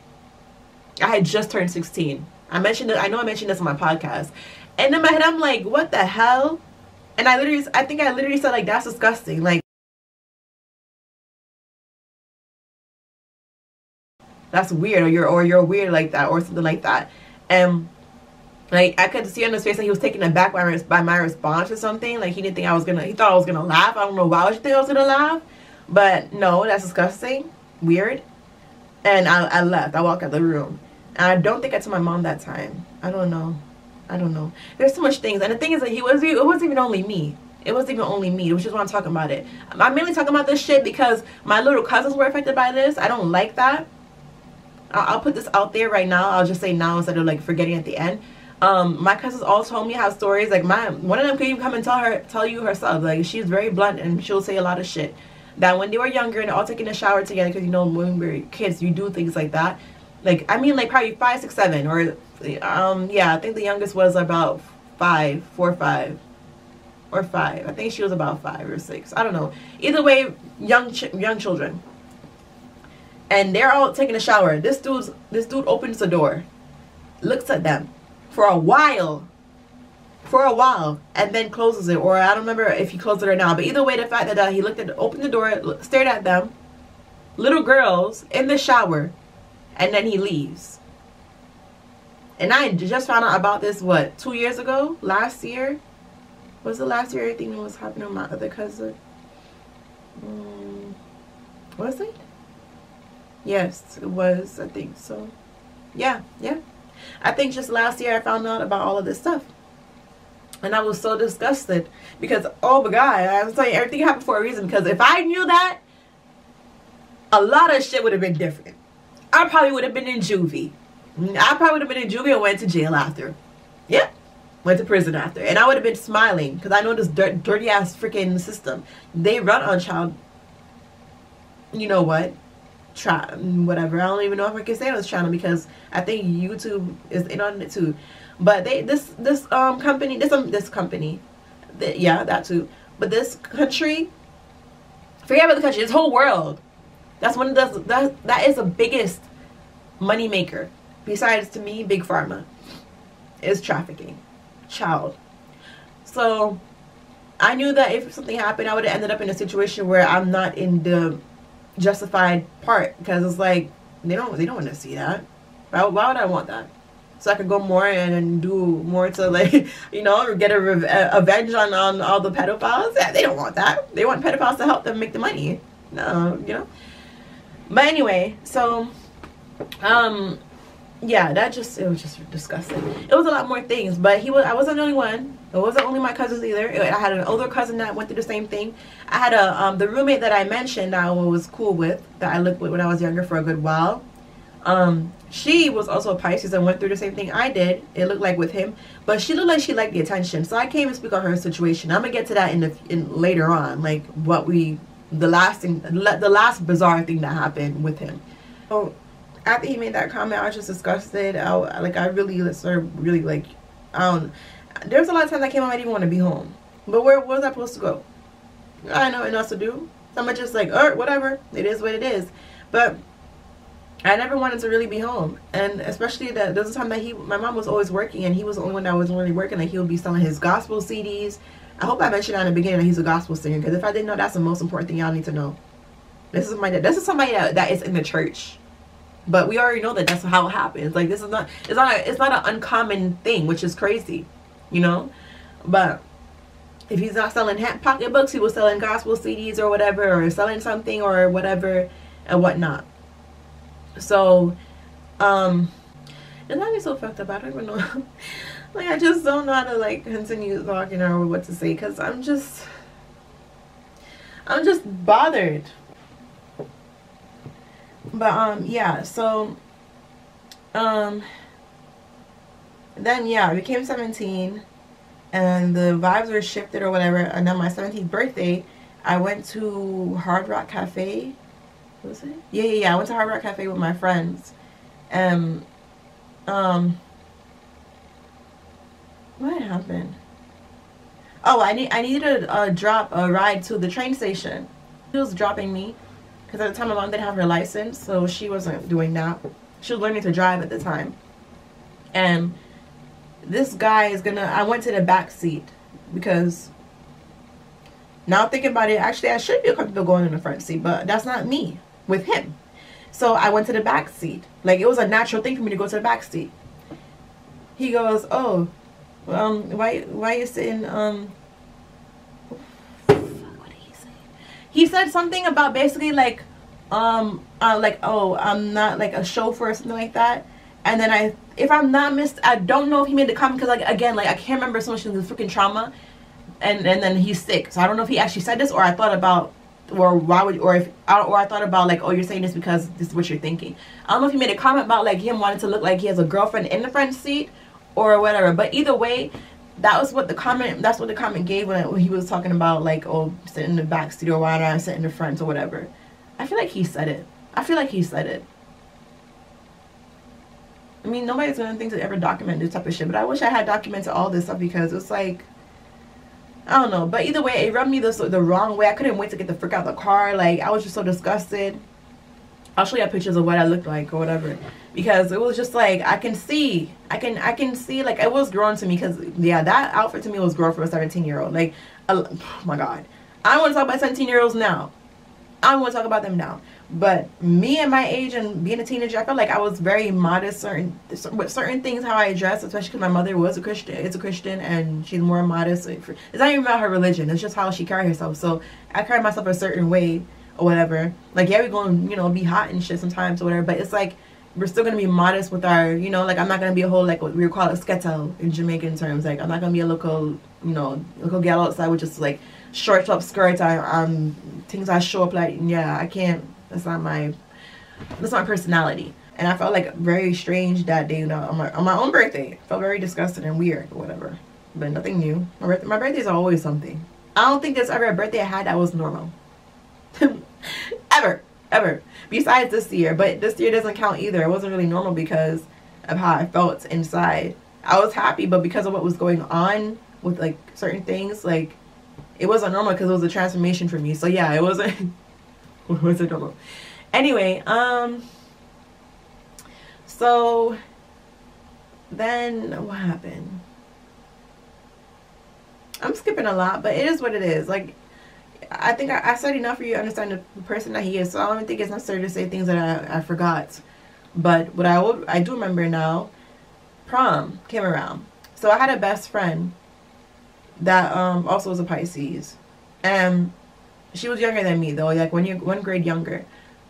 I had just turned 16. I know I mentioned this on my podcast. And in my head, I'm like, what the hell? And I think I literally said, like, that's disgusting. Like, that's weird, or you're weird like that, or something like that. And like, I could see on his face that he was taken aback by my response or something. Like, he didn't think he thought I was gonna laugh. I don't know why I would think I was gonna laugh, but no, that's disgusting, weird. And I left. I walked out the room. And I don't think I told my mom that time. I don't know. There's so much things, and the thing is that it wasn't even only me. It wasn't even only me, which is why I'm talking about it. I'm mainly talking about this shit because my little cousins were affected by this. I don't like that. I'll put this out there right now. I'll just say now instead of like forgetting at the end. My cousins all told me how stories, like one of them could even come and tell you herself. Like, she's very blunt and she'll say a lot of shit. That when they were younger and all taking a shower together, because you know when we're kids you do things like that. Like, I mean, like probably 5, 6, 7, or yeah, I think the youngest was about 5, 4, 5, or 5. I think she was about 5 or 6. I don't know. Either way, young children. And they're all taking a shower. This dude opens the door, looks at them for a while, and then closes it. Or I don't remember if he closed it or not. But either way, the fact that he opened the door, stared at them, little girls in the shower, and then he leaves. And I just found out about this, what, 2 years ago? Last year? Was it last year? Everything that was happening with my other cousin? Was it? Yes, it was. I think so. Yeah. I think just last year I found out about all of this stuff. And I was so disgusted because, oh my God, I was telling you, everything happened for a reason. Because if I knew that, a lot of shit would have been different. I probably would have been in juvie. And went to jail after. Yep. Went to prison after. And I would have been smiling because I know this dirty ass freaking system. They run on child, you know what? Whatever. I don't even know if I can say on this channel because I think YouTube is in on it too. But this country, forget about the country, this whole world. That's one of the that is the biggest money maker, besides, to me, big pharma, is trafficking child. So I knew that if something happened, I would have ended up in a situation where I'm not in the justified part, because it's like they don't want to see that. Why would I want that? So I could go more and do more to, like, you know, get a revenge on all the pedophiles. They don't want that. They want pedophiles to help them make the money. No, you know. But anyway, so yeah, it was just disgusting. It was a lot more things, but I wasn't the only one. It wasn't only my cousins either. I had an older cousin that went through the same thing. I had the roommate that I mentioned that I was cool with, that I lived with when I was younger for a good while. She was also a Pisces and went through the same thing I did, it looked like, with him. But she looked like she liked the attention. So I came and speak on her situation. I'm going to get to that in later on, like the last bizarre thing that happened with him. So after he made that comment, I was just disgusted. There's a lot of times I came home, I didn't want to be home. But where was I supposed to go? I know what else to do. So I'm just like, all right, whatever. It is what it is. But I never wanted to really be home. And especially that there was a time that my mom was always working, and he was the only one that was really working. Like, he would be selling his gospel CDs. I hope I mentioned that in the beginning that he's a gospel singer, because if I didn't know, that's the most important thing y'all need to know. This is somebody that is in the church. But we already know that that's how it happens. Like, this is not, it's not an uncommon thing, which is crazy. You know, but if he's not selling pocketbooks, he was selling gospel CDs or whatever, or selling something or whatever and whatnot. So And I get so fucked up, I don't even know. Like, I just don't know how to, like, continue talking or what to say, because I'm just bothered. But yeah, so then yeah, I became 17 and the vibes were shifted or whatever, and on my 17th birthday I went to Hard Rock Cafe. What was it? Yeah, I went to Hard Rock Cafe with my friends, and what happened? Oh, I needed a ride to the train station. She was dropping me, because at the time my mom didn't have her license, so she wasn't doing that. She was learning to drive at the time. And this guy is gonna, I went to the back seat, because now thinking about it, actually I should be comfortable going in the front seat, but that's not me with him. So I went to the back seat. Like, it was a natural thing for me to go to the back seat. He goes, "Oh, why you sitting, fuck, what did he say?" He said something about basically like, "Oh, I'm not like a chauffeur," or something like that. And then if I'm not missed, I don't know if he made the comment, because like, again, like I can't remember so much of the freaking trauma, and then he's sick. So I don't know if he actually said this, or I thought about, or why would, or I thought about like, oh, you're saying this because this is what you're thinking. I don't know if he made a comment about like him wanting to look like he has a girlfriend in the front seat or whatever, but either way, that was what the comment, that's what the comment gave when he was talking about like, oh, sit in the back seat, or why not sit in the front, or whatever. I feel like he said it. I mean, nobody's gonna think to ever document this type of shit, but I wish I had documented all this stuff, because it's like, I don't know. But either way, it rubbed me the wrong way. I couldn't wait to get the frick out of the car. Like, I was just so disgusted. I'll show you pictures of what I looked like or whatever, because it was just like, I can see like it was grown to me, because yeah, that outfit to me was grown for a 17-year-old. Like, oh my god, I want to talk about 17-year-olds now. I want to talk about them now. But me and my age and being a teenager, I felt like I was very modest with certain things, how I dressed, especially because my mother was a Christian, is a Christian, and she's more modest. It's not even about her religion, it's just how she carried herself. So I carried myself a certain way or whatever. Like, yeah, we're going to, you know, be hot and shit sometimes or whatever, but it's like, we're still going to be modest with our, you know, like, I'm not going to be a whole, like, what we would call a sketo in Jamaican terms. Like, I'm not going to be a local, you know, local gal outside with just, like, shorts up, skirts, things I show up, like, yeah, I can't, that's not my personality. And I felt, like, very strange that day, you know, on my own birthday. I felt very disgusted and weird or whatever, but nothing new. My birthdays are always something. I don't think there's ever a birthday I had that was normal. ever besides this year, but this year doesn't count either. It wasn't really normal because of how I felt inside. I was happy, but because of what was going on with like certain things, like it wasn't normal because it was a transformation for me. So yeah, it wasn't wasn't normal. Anyway, so then what happened? I'm skipping a lot, but it is what it is. Like, I think I said enough for you to understand the person that he is, so I don't think it's necessary to say things that I forgot. But what I do remember now, prom came around. So I had a best friend that also was a Pisces, and she was younger than me though, like one grade younger.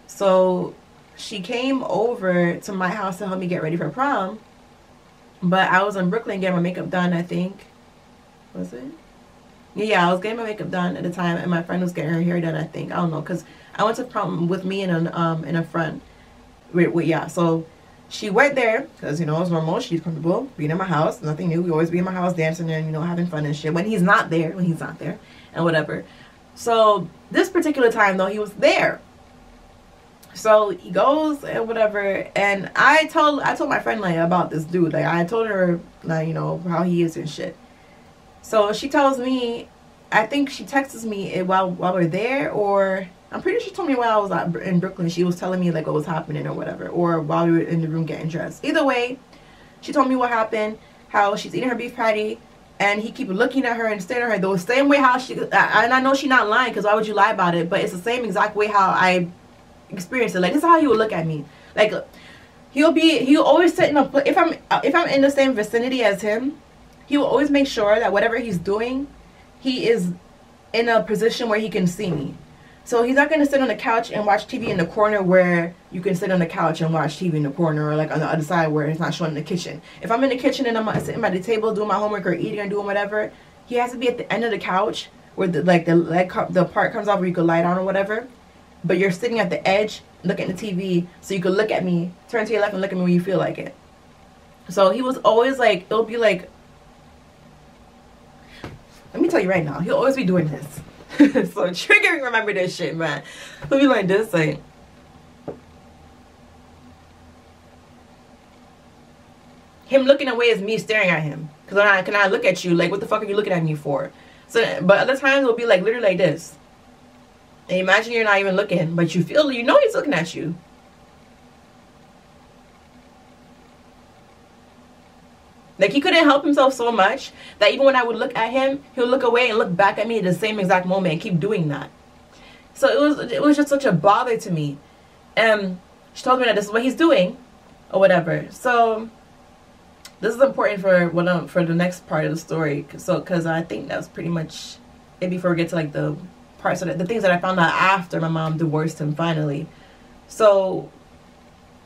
So she came over to my house to help me get ready for prom, but I was in Brooklyn getting my makeup done, I think. Was it? Yeah, I was getting my makeup done at the time, and my friend was getting her hair done, I think. I don't know, because I went to prom with me and a friend. Yeah, so she went there, because, you know, it's normal. She's comfortable being in my house. Nothing new. We always be in my house dancing and, you know, having fun and shit when he's not there and whatever. So this particular time, though, he was there. So he goes and whatever, and I told my friend, like, about this dude. Like, I told her, like, you know, how he is and shit. So she tells me, I think she texts me while we're there, or I'm pretty sure she told me while I was out in Brooklyn. She was telling me like what was happening or whatever, or while we were in the room getting dressed. Either way, she told me what happened, how she's eating her beef patty, and he keep looking at her and staring at her the same way how she, and I know she's not lying, because why would you lie about it? But it's the same exact way how I experienced it. Like, this is how he would look at me. Like, he'll always sit in a, if I'm in the same vicinity as him, he will always make sure that whatever he's doing, he is in a position where he can see me. So he's not going to sit on the couch and watch TV in the corner where you can sit on the couch and watch TV in the corner, or like on the other side where it's not showing in the kitchen. If I'm in the kitchen and I'm sitting by the table doing my homework or eating or doing whatever, he has to be at the end of the couch where the part comes off where you can lie down or whatever. But you're sitting at the edge looking at the TV, so you can look at me, turn to your left and look at me when you feel like it. So he was always like, it'll be like, let me tell you right now, he'll always be doing this. So triggering, remember this shit, man. He'll be like this, like, him looking away is me staring at him. Because can I look at you? Like, what the fuck are you looking at me for? So, but other times it'll be like literally like this. And imagine you're not even looking, but you feel, you know, he's looking at you. Like, he couldn't help himself so much that even when I would look at him, he'll look away and look back at me at the same exact moment and keep doing that. So it was just such a bother to me. She told me that this is what he's doing or whatever. So this is important for the next part of the story. So, because I think that was pretty much it before we get to like the parts of the things that I found out after my mom divorced him finally. So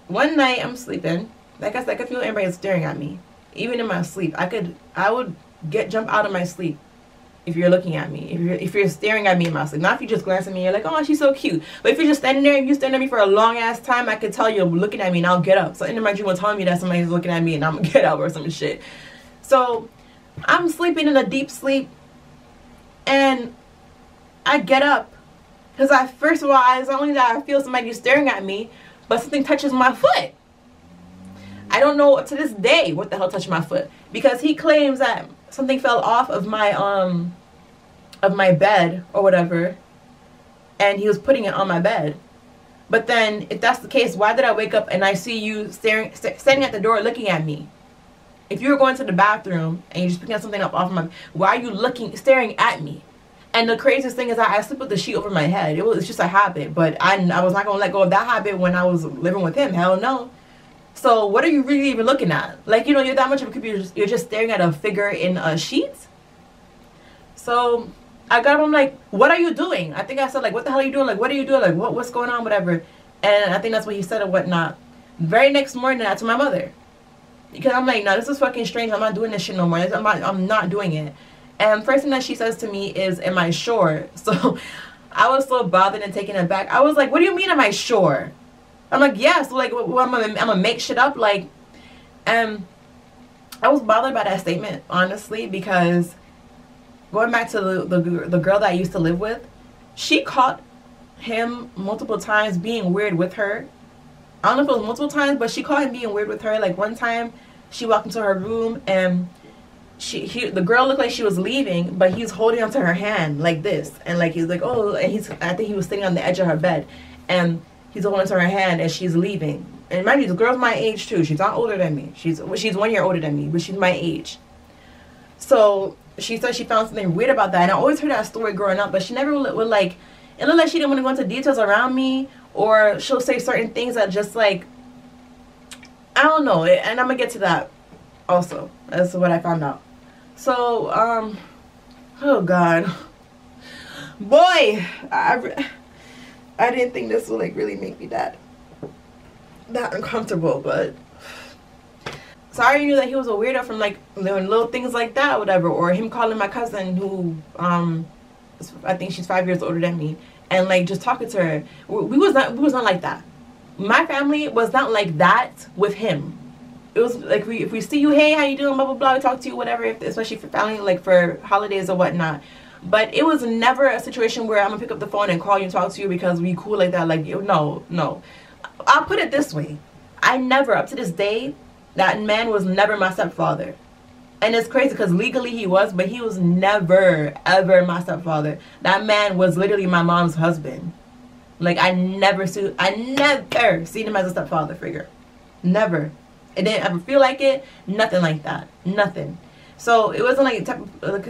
one night I'm sleeping. Like I said, I could feel everybody staring at me. Even in my sleep, I would jump out of my sleep if you're looking at me, if you're staring at me in my sleep. Not if you just glance at me and you're like, oh, she's so cute. But if you're just standing there and you're staring at me for a long ass time, I could tell you're looking at me and I'll get up. So in my dream was telling me that somebody's looking at me and I'm gonna get up or some shit. So I'm sleeping in a deep sleep and I get up because I, first of all, it's not only that I feel somebody staring at me, but something touches my foot. I don't know to this day what the hell touched my foot, because he claims that something fell off of my bed or whatever, and he was putting it on my bed. But then if that's the case, why did I wake up and I see you standing at the door looking at me? If you were going to the bathroom and you're just picking something up off my bed, why are you staring at me? And the craziest thing is that I sleep with the sheet over my head. It's just a habit, but I was not going to let go of that habit when I was living with him. Hell no. So what are you really even looking at? Like, you know, you're that much of a computer, you're just staring at a figure in a sheet. So I got him like, what are you doing? I think I said, like, what the hell are you doing? Like, what are you doing? Like, what's going on? Whatever. And I think that's what he said or whatnot. Very next morning, I told my mother. Because I'm like, no, this is fucking strange. I'm not doing this shit no more. I'm not doing it. And first thing that she says to me is, am I sure? So I was so bothered and taken aback. I was like, what do you mean, am I sure? I'm like, yes, yeah, so like, well, I'm gonna make shit up, like, I was bothered by that statement, honestly, because going back to the girl that I used to live with, she caught him multiple times being weird with her. I don't know if it was multiple times, but she caught him being weird with her. Like, one time, she walked into her room, and the girl looked like she was leaving, but he's holding onto her hand like this, and like, he's like, oh, and I think he was sitting on the edge of her bed, and he's holding to her hand as she's leaving. And mind you, the girl's my age too. She's not older than me. She's 1 year older than me, but she's my age. So she said she found something weird about that. And I always heard that story growing up, but she never would like, it looked like she didn't want to go into details around me, or she'll say certain things that just like, I don't know. And I'm going to get to that also. That's what I found out. So, oh God. Boy, I didn't think this would like really make me that uncomfortable, but so I already knew that he was a weirdo from like little things like that or whatever, or him calling my cousin who I think she's 5 years older than me and like just talking to her. We was not like that. My family was not like that with him. It was like, if we see you, hey, how you doing, blah blah blah, we talk to you, whatever, especially for family, like for holidays or whatnot. But it was never a situation where I'm gonna pick up the phone and call you and talk to you because we cool like that. Like, no, no. I'll put it this way. I never, up to this day, that man was never my stepfather. And it's crazy because legally he was, but he was never, ever my stepfather. That man was literally my mom's husband. Like, I never seen him as a stepfather figure. Never. It didn't ever feel like it. Nothing like that. Nothing. So it wasn't like a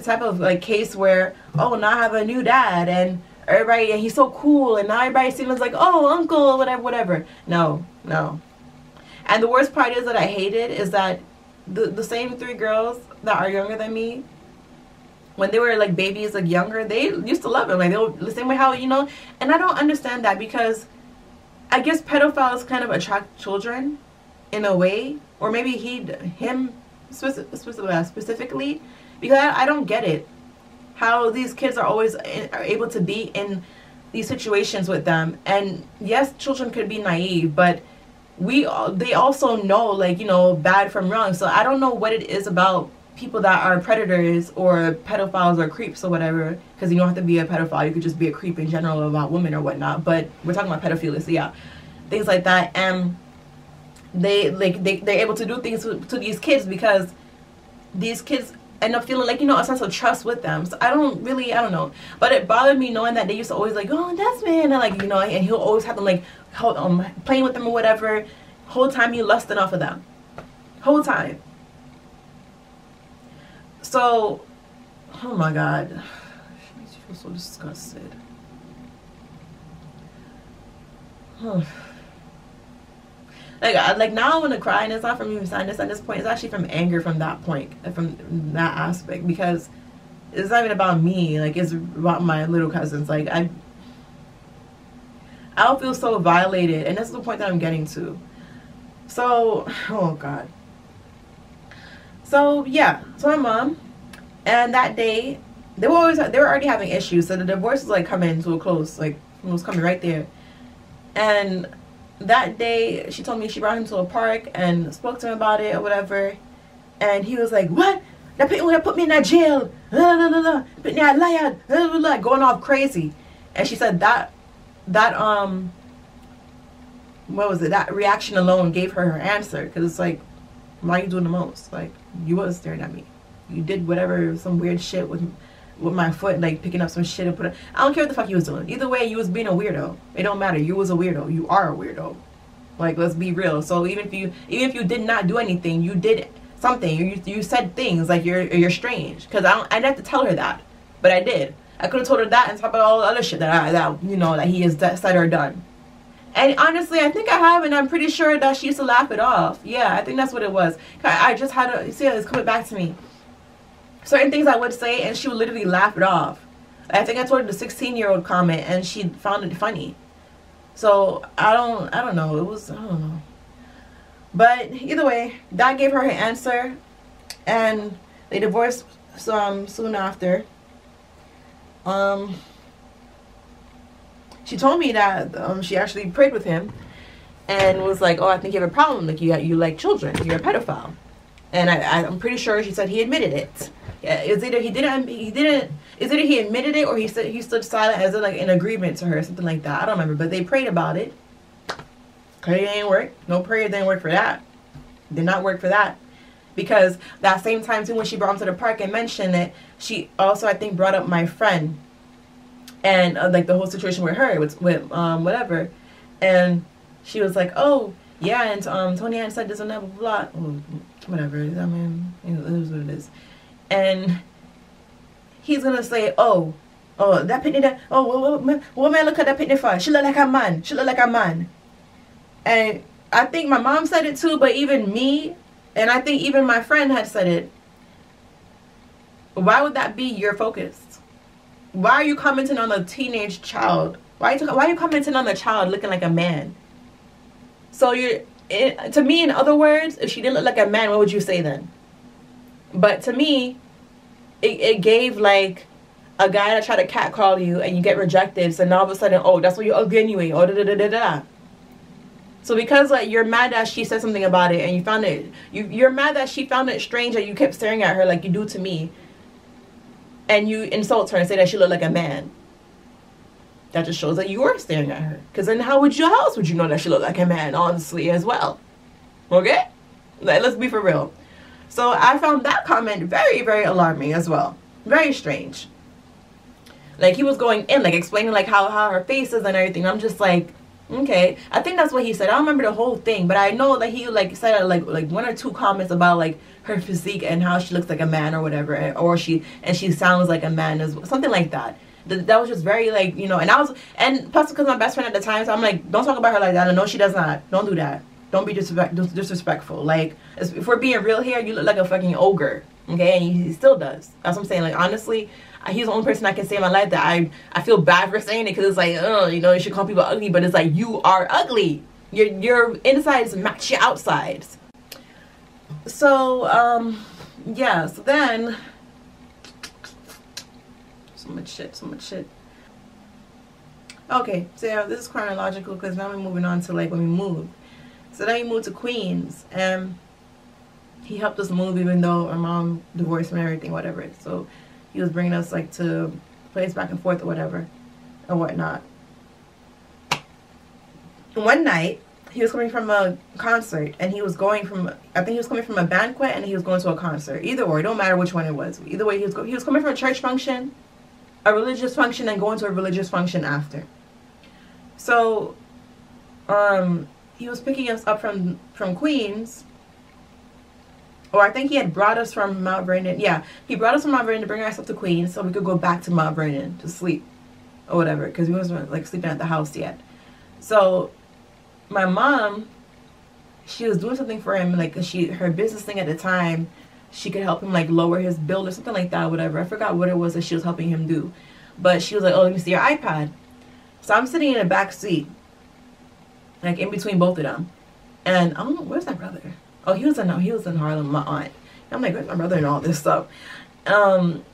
type of like case where, oh, now I have a new dad and everybody, and he's so cool and now everybody seems like, oh, uncle, whatever, whatever. No, no. And the worst part is that I hated is that the same three girls that are younger than me when they were like babies, like younger, they used to love him. Like they were the same way how, you know, and I don't understand that, because I guess pedophiles kind of attract children in a way, or maybe him specifically, because I don't get it. How these kids are always are able to be in these situations with them. And yes, children could be naive, but they also know, like, you know, bad from wrong. So I don't know what it is about people that are predators or pedophiles or creeps or whatever, because you don't have to be a pedophile, you could just be a creep in general about women or whatnot, but we're talking about pedophilia, so yeah, things like that. And they're able to do things to these kids because these kids end up feeling like, you know, a sense of trust with them. So I don't know, but it bothered me knowing that they used to always like, oh, Desmond, and like, you know, and he'll always have them like playing with them or whatever. Whole time you lusting off of them, whole time. So, oh my God, she makes you feel so disgusted. Huh. Like now I want to cry, and it's not from even sadness at this point. It's actually from anger from that aspect, because it's not even about me. Like, it's about my little cousins. Like I'll feel so violated, and that's the point that I'm getting to. So, oh God. So yeah, so my mom, and that day they were already having issues. So the divorce was like coming to a close. Like it was coming right there, and. That day she told me she brought him to a park and spoke to him about it or whatever, and he was like, what? That people that put me in that jail, la, la, la, la. Put me in that liar, going off crazy. And she said that reaction alone gave her answer, because it's like, why are you doing the most? Like, you was staring at me, you did whatever, some weird shit with my foot, like picking up some shit and put it. I don't care what the fuck you was doing. Either way, you was being a weirdo. It don't matter. You was a weirdo. You are a weirdo. Like, let's be real. So even if you did not do anything, you did something. You said things like you're strange. Because I didn't have to tell her that, but I did. I could have told her that and talk about all the other shit that he has said or done. And honestly, I think I have, and I'm pretty sure that she used to laugh it off. Yeah, I think that's what it was. I just had to see it's coming back to me. Certain things I would say, and she would literally laugh it off. I think I told her the 16-year-old comment, and she found it funny. So I don't know. I don't know. But either way, that gave her her answer, and they divorced soon after. She told me that she actually prayed with him, and was like, "Oh, I think you have a problem. Like you like children. You're a pedophile." And I'm pretty sure she said he admitted it. Yeah, it's either he admitted it, or he said he stood silent as in like an agreement to her, something like that. I don't remember, but they prayed about it. Prayer didn't work. No prayer didn't work for that. Did not work for that, because that same time too, when she brought him to the park and mentioned it, she also I think brought up my friend, and like the whole situation with her with whatever, and she was like, oh yeah, and Tony Ann said this and that, blah blah blah. Whatever, I mean, it is what it is. And he's gonna say, oh, that pitney, that, oh, woman, look at that pitney for, she look like a man, she look like a man. And I think my mom said it too, but even me, and I think even my friend had said it. Why would that be your focus? Why are you commenting on a teenage child? Why are you commenting on the child looking like a man? So you're... to me, in other words, if she didn't look like a man, what would you say then? But to me, it gave like a guy that tried to catcall you and you get rejected. So now all of a sudden, oh, that's what you're ugly anyway. Oh, da da da da da. So because like you're mad that she said something about it and you found it, you're mad that she found it strange that you kept staring at her like you do to me. And you insult her and say that she looked like a man. That just shows that you were staring at her. Because then how else would you know that she looked like a man, honestly, as well? Okay? Like, let's be for real. So I found that comment very, very alarming as well. Very strange. Like, he was going in, like, explaining, like, how her face is and everything. I'm just like, okay. I think that's what he said. I don't remember the whole thing. But I know that he, like, said, like one or two comments about, like, her physique and how she looks like a man or whatever. Or she sounds like a man as well. Something like that. That was just very, like, you know, and plus because my best friend at the time, so I'm like, don't talk about her like that. I know she does not. Don't do that. Don't be disrespectful. Like, if we're being real here, you look like a fucking ogre. Okay, and he still does. That's what I'm saying. Like, honestly, he's the only person I can say in my life that I feel bad for saying it, because it's like, oh, you know, you should call people ugly, but it's like, you are ugly. Your insides match your outsides. So, yeah, so then, so much shit. Okay, so yeah, this is chronological, because now we're moving on to, like, when we moved. So then we moved to Queens, and he helped us move, even though our mom divorced and everything, whatever. So he was bringing us, like, to place back and forth or whatever, or whatnot. One night, he was coming from a concert, and he was going from, I think he was coming from a banquet, and he was going to a concert. Either or, it don't matter which one it was. Either way, he was coming from a church function, a religious function, and going to a religious function after. So, he was picking us up from Queens, or I think he had brought us from Mount Vernon. Yeah, he brought us from Mount Vernon to bring us up to Queens so we could go back to Mount Vernon to sleep or whatever, because we wasn't, like, sleeping at the house yet. So my mom, she was doing something for him, like, her business thing at the time, she could help him, like, lower his bill or something like that or whatever. I forgot what it was that she was helping him do. But she was like, oh, let me see your iPad. So I'm sitting in the back seat, like, in between both of them. And I don't know, where's my brother? Oh, he was in Harlem, my aunt. And I'm like, where's my brother and all this stuff? And,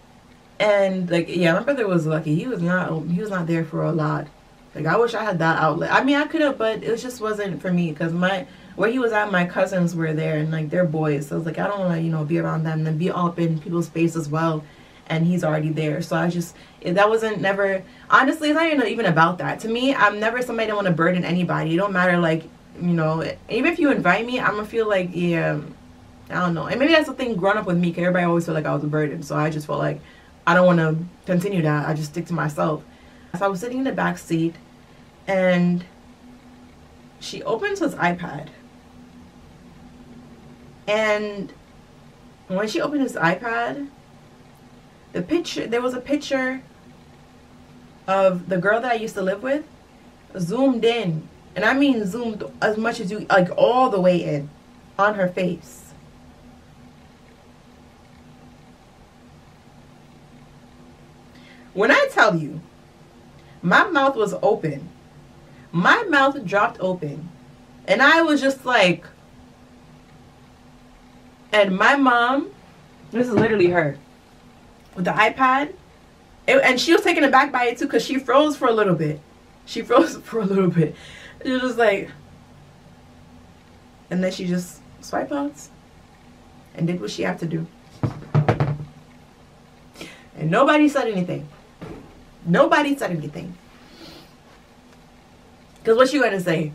like, yeah, my brother was lucky. He was not there for a lot. Like, I wish I had that outlet. I mean, I could have, but it just wasn't for me, because where he was at, my cousins were there, and, like, they're boys. So I was like, I don't want to, you know, be around them and then be up in people's space as well. And he's already there. So I just, that wasn't never, honestly, it's not even about that. To me, I'm never somebody that want to burden anybody. It don't matter, like, you know, even if you invite me, I'm going to feel like, yeah, I don't know. And maybe that's the thing growing up with me, because everybody always felt like I was a burden. So I just felt like I don't want to continue that. I just stick to myself. So I was sitting in the back seat, and she opens his iPad. And when she opened his iPad, there was a picture of the girl that I used to live with zoomed in. And I mean zoomed as much as you, like, all the way in on her face. When I tell you, my mouth was open. My mouth dropped open. And I was just like, and my mom, this is literally her, with the iPad. And she was taken aback by it too, because she froze for a little bit. It was like, and then she just swipe outs and did what she had to do, and nobody said anything, because what you gonna say?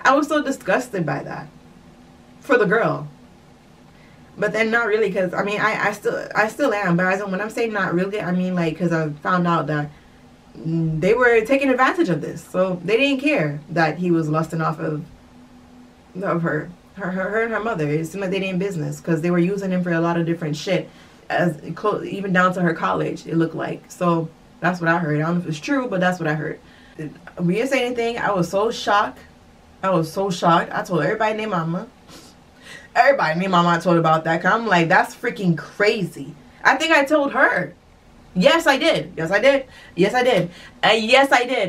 I was so disgusted by that for the girl. But then not really, because, I mean, I still am. But when I'm saying not really, I mean, like, because I found out that they were taking advantage of this. So they didn't care that he was lusting off of her and her mother. It seemed like they didn't business, because they were using him for a lot of different shit, as close, even down to her college, it looked like. So that's what I heard. I don't know if it's true, but that's what I heard. We didn't say anything. I was so shocked. I told everybody named Mama. Everybody, me and my mom told about that, because I'm like, that's freaking crazy. I think I told her. Yes, I did.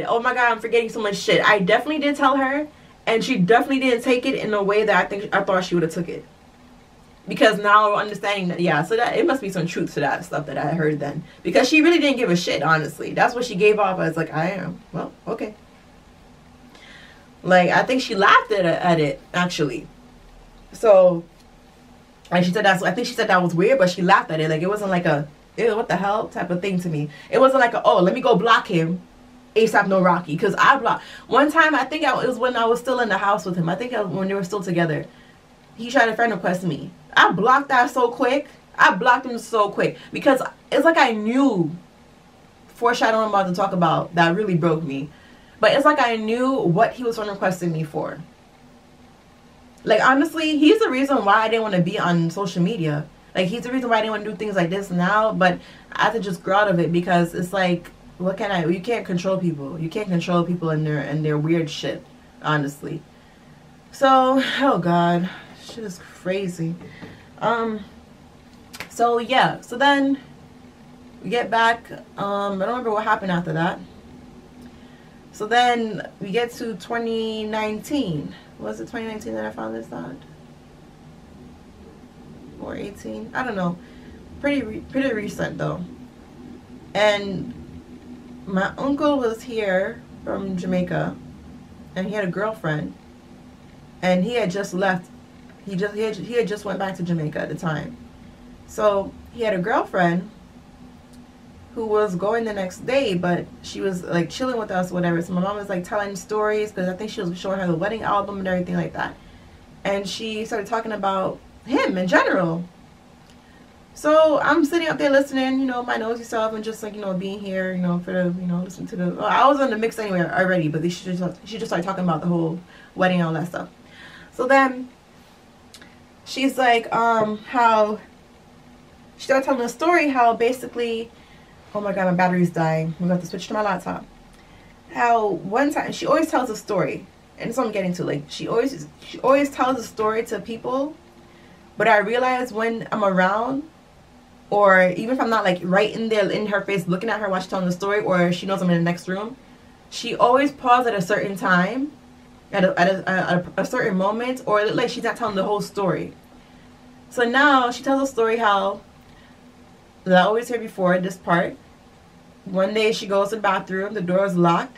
Oh my God, I'm forgetting so much shit. I definitely did tell her, and she definitely didn't take it in a way that I thought she would have took it. Because now we're understanding that, yeah, so that it must be some truth to that stuff that I heard then. Because she really didn't give a shit, honestly. That's what she gave off. I was like, I am. Well, okay. Like, I think she laughed at it, actually. So, and she said that, I think she said that was weird, but she laughed at it. Like, it wasn't like a, ew, what the hell type of thing to me. It wasn't like a, oh, let me go block him ASAP, no Rocky. Because I blocked. One time, I think it was when I was still in the house with him. I think when they were still together. He tried to friend request me. I blocked that so quick. I blocked him so quick. Because it's like I knew, foreshadowing I'm about to talk about, that really broke me. But it's like I knew what he was friend requesting me for. Like, honestly, he's the reason why I didn't want to be on social media. Like, he's the reason why I didn't want to do things like this now. But I had to just grow out of it, because it's like, what can I? You can't control people. You can't control people and their weird shit, honestly. So, oh God, shit is crazy. So yeah, so then we get back, I don't remember what happened after that. So then we get to 2019. Was it 2019 that I found this out? Or 18? I don't know. Pretty recent though. And my uncle was here from Jamaica, and he had a girlfriend, and he had just left. He had just went back to Jamaica at the time. So he had a girlfriend who was going the next day, but she was like chilling with us, whatever. So my mom was like telling stories, because I think she was showing her the wedding album and everything like that. And she started talking about him in general. So I'm sitting up there listening, you know, my nosy self, and just like, you know, being here, you know, for the, you know, listen to the, well, I was on the mix anyway already, but she just started talking about the whole wedding and all that stuff. So then she's like, how she started telling a story, how basically, oh my God, my battery's dying. I'm going to have to switch to my laptop. How one time, she always tells a story. And that's what I'm getting to. Like, she always tells a story to people. But I realize when I'm around, or even if I'm not, like, right in there, in her face, looking at her while she's telling the story, or she knows I'm in the next room, she always pauses at a certain time, at a certain moment, or like she's not telling the whole story. So now she tells a story how, that I always hear before this part, one day she goes to the bathroom, the door is locked,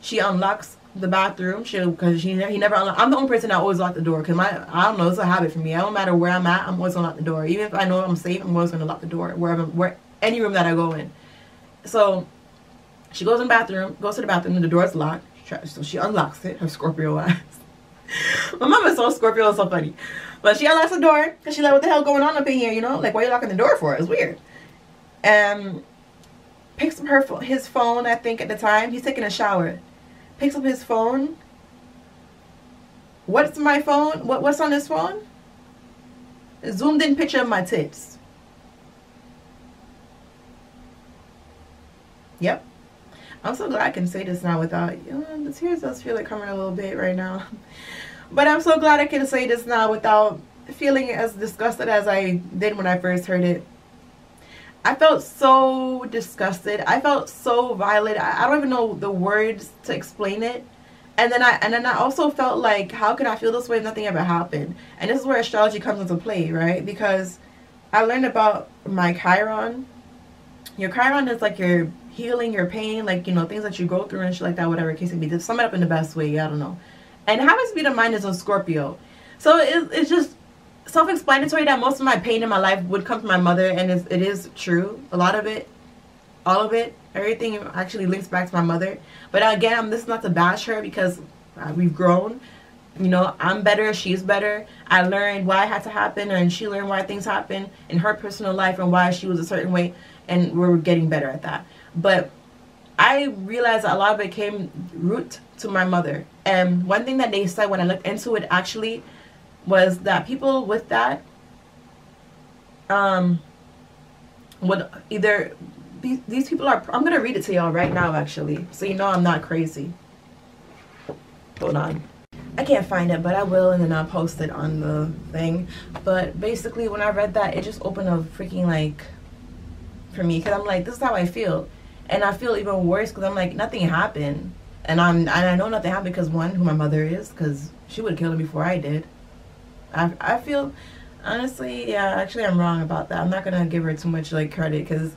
she unlocks the bathroom, because he never unlocked. I'm the only person that always lock the door, because I don't know, it's a habit for me. I don't matter where I'm at, I'm always gonna lock the door. Even if I know I'm safe, I'm always gonna lock the door wherever, any room that I go in. So she goes in the bathroom, goes to the bathroom, and the door is locked, so she unlocks it, her Scorpio eyes. My mom is so Scorpio, it's so funny. But she unlocks the door, because she's like, what the hell going on up in here, you know? Like, why are you locking the door for? It's weird. Picks up his phone, I think, at the time. He's taking a shower. Picks up his phone. What's my phone? What's on his phone? A zoomed in picture of my tits. Yep. I'm so glad I can say this now without, you know, the tears does feel like coming a little bit right now. But I'm so glad I can say this now without feeling as disgusted as I did when I first heard it. I felt so disgusted. I felt so violated. I don't even know the words to explain it. And then I also felt like, how can I feel this way if nothing ever happened? And this is where astrology comes into play, right? Because I learned about my Chiron. Your Chiron is like your healing, your pain, like, you know, things that you go through and shit like that, whatever the case may be. Just sum it up in the best way, I don't know. And it happens to be the mine is on Scorpio. So it's just self-explanatory that most of my pain in my life would come from my mother, and it is true. A lot of it, all of it, everything actually links back to my mother. But again, this is not to bash her, because we've grown. You know, I'm better, she's better. I learned why it had to happen, and she learned why things happen in her personal life and why she was a certain way, and we're getting better at that. But I realized that a lot of it came root to my mother. And one thing that they said when I looked into it actually was that people with that would either be, these people are, I'm gonna read it to y'all right now actually, so you know I'm not crazy. Hold on, I can't find it, but I will, and then I'll post it on the thing. But basically when I read that, it just opened a freaking, like, for me, because I'm like, this is how I feel. And I feel even worse because I'm like, nothing happened, and I know nothing happened because, one, who my mother is, because she would have killed me before I did. I feel, honestly, yeah, actually I'm wrong about that. I'm not gonna give her too much, like, credit, because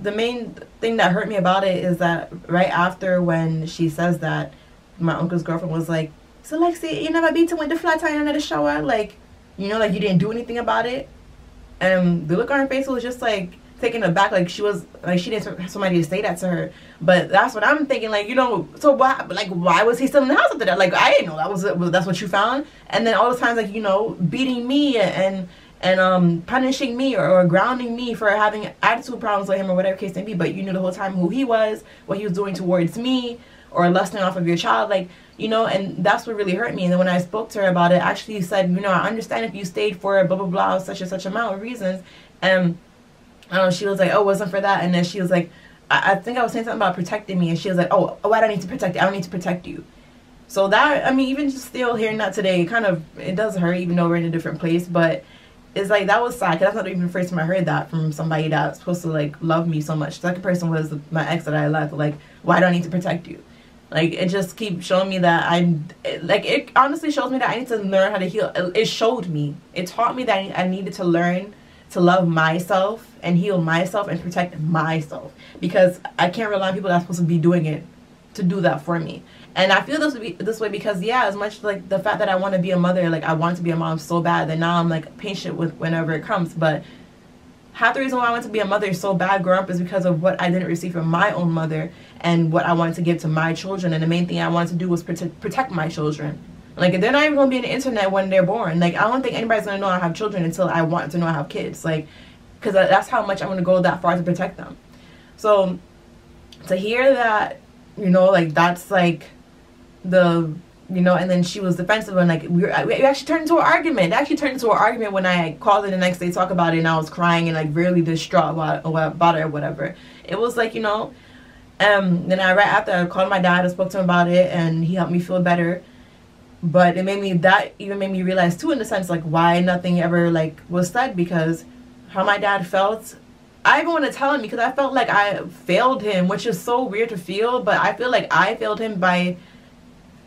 the main thing that hurt me about it is that right after when she says that, my uncle's girlfriend was like, so Lexi, you never beat him with the flat iron under the shower, like, you know, like you didn't do anything about it. And the look on her face was just like, taken aback, like she was like, she didn't have somebody to say that to her. But that's what I'm thinking, like, you know, so why, like, why was he still in the house after that? Like, I didn't know that was that's what you found. And then all the times, like, you know, beating me and punishing me or grounding me for having attitude problems with him or whatever case may be, but you knew the whole time who he was, what he was doing towards me, or lusting off of your child, like, you know. And that's what really hurt me. And then when I spoke to her about it, I actually said, you know, I understand if you stayed for blah blah blah such and such amount of reasons. And she was like, oh, it wasn't for that. And then she was like, I think I was saying something about protecting me. And she was like, oh, I don't need to protect you. I don't need to protect you. So that, I mean, even just still hearing that today, it does hurt, even though we're in a different place. But it's like, that was sad, because that's not even the first time I heard that from somebody that's supposed to, like, love me so much. The second person was my ex that I left. Like, why do I need to protect you? Like, it just keeps showing me that I'm, like, it honestly shows me that I need to learn how to heal. It showed me. It taught me that I needed to learn to love myself and heal myself and protect myself. Because I can't rely on people that's supposed to be doing it to do that for me. And I feel this way because, yeah, as much like the fact that I want to be a mother, like, I want to be a mom so bad that now I'm, like, patient with whenever it comes. But half the reason why I want to be a mother so bad growing up is because of what I didn't receive from my own mother and what I wanted to give to my children. And the main thing I wanted to do was protect my children. Like, they're not even going to be on the internet when they're born. Like, I don't think anybody's going to know I have children until I want to know I have kids. Like, because that's how much I want to go that far to protect them. So, to hear that, you know, like, that's, like, the, you know, and then she was defensive, and, like, we actually turned into an argument. It actually turned into an argument when I called her the next day to talk about it, and I was crying and, like, really distraught about it or whatever. It was, like, you know, then right after I called my dad, I spoke to him about it, and he helped me feel better. But it made me, that even made me realize, too, in the sense, like, why nothing ever, like, was said, because how my dad felt, I even want to tell him, because I felt like I failed him, which is so weird to feel, but I feel like I failed him by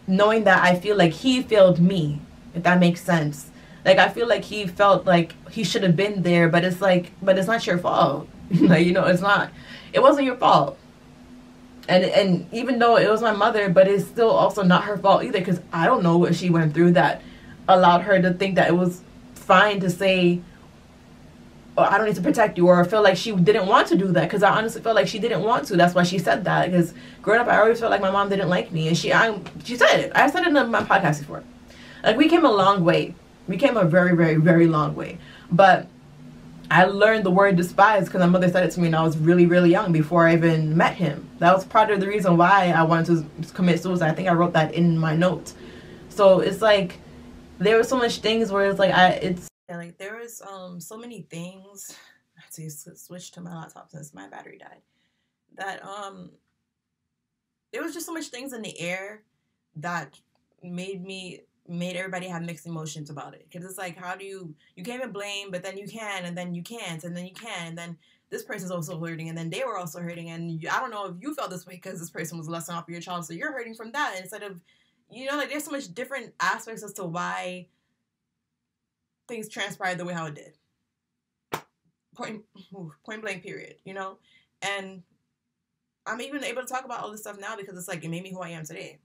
knowing that I feel like he failed me, if that makes sense. Like, I feel like he felt like he should have been there, but it's like, but it's not your fault. Like, you know, it's not, it wasn't your fault. And even though it was my mother, but it's still also not her fault either, because I don't know what she went through that allowed her to think that it was fine to say, oh, I don't need to protect you, or feel like she didn't want to do that, because I honestly felt like she didn't want to. That's why she said that, because growing up, I always felt like my mom didn't like me, and she said it. I said it in my podcast before. Like, we came a long way. We came a very, very, very long way. But I learned the word despise because my mother said it to me, and I was really, really young before I even met him. That was part of the reason why I wanted to commit suicide. I think I wrote that in my notes. So it's like, there were so much things where it's like, there was so many things. I had to switch to my laptop since my battery died. That there was just so much things in the air that made everybody have mixed emotions about it. Because it's like, how do you can't even blame, but then you can, and then you can't, and then you can, and then this person's also hurting, and then they were also hurting, and I don't know if you felt this way because this person was less than off of your child, so you're hurting from that instead of, you know, like, there's so much different aspects as to why things transpired the way how it did. Point blank, period, you know? And I'm even able to talk about all this stuff now because it's like, it made me who I am today.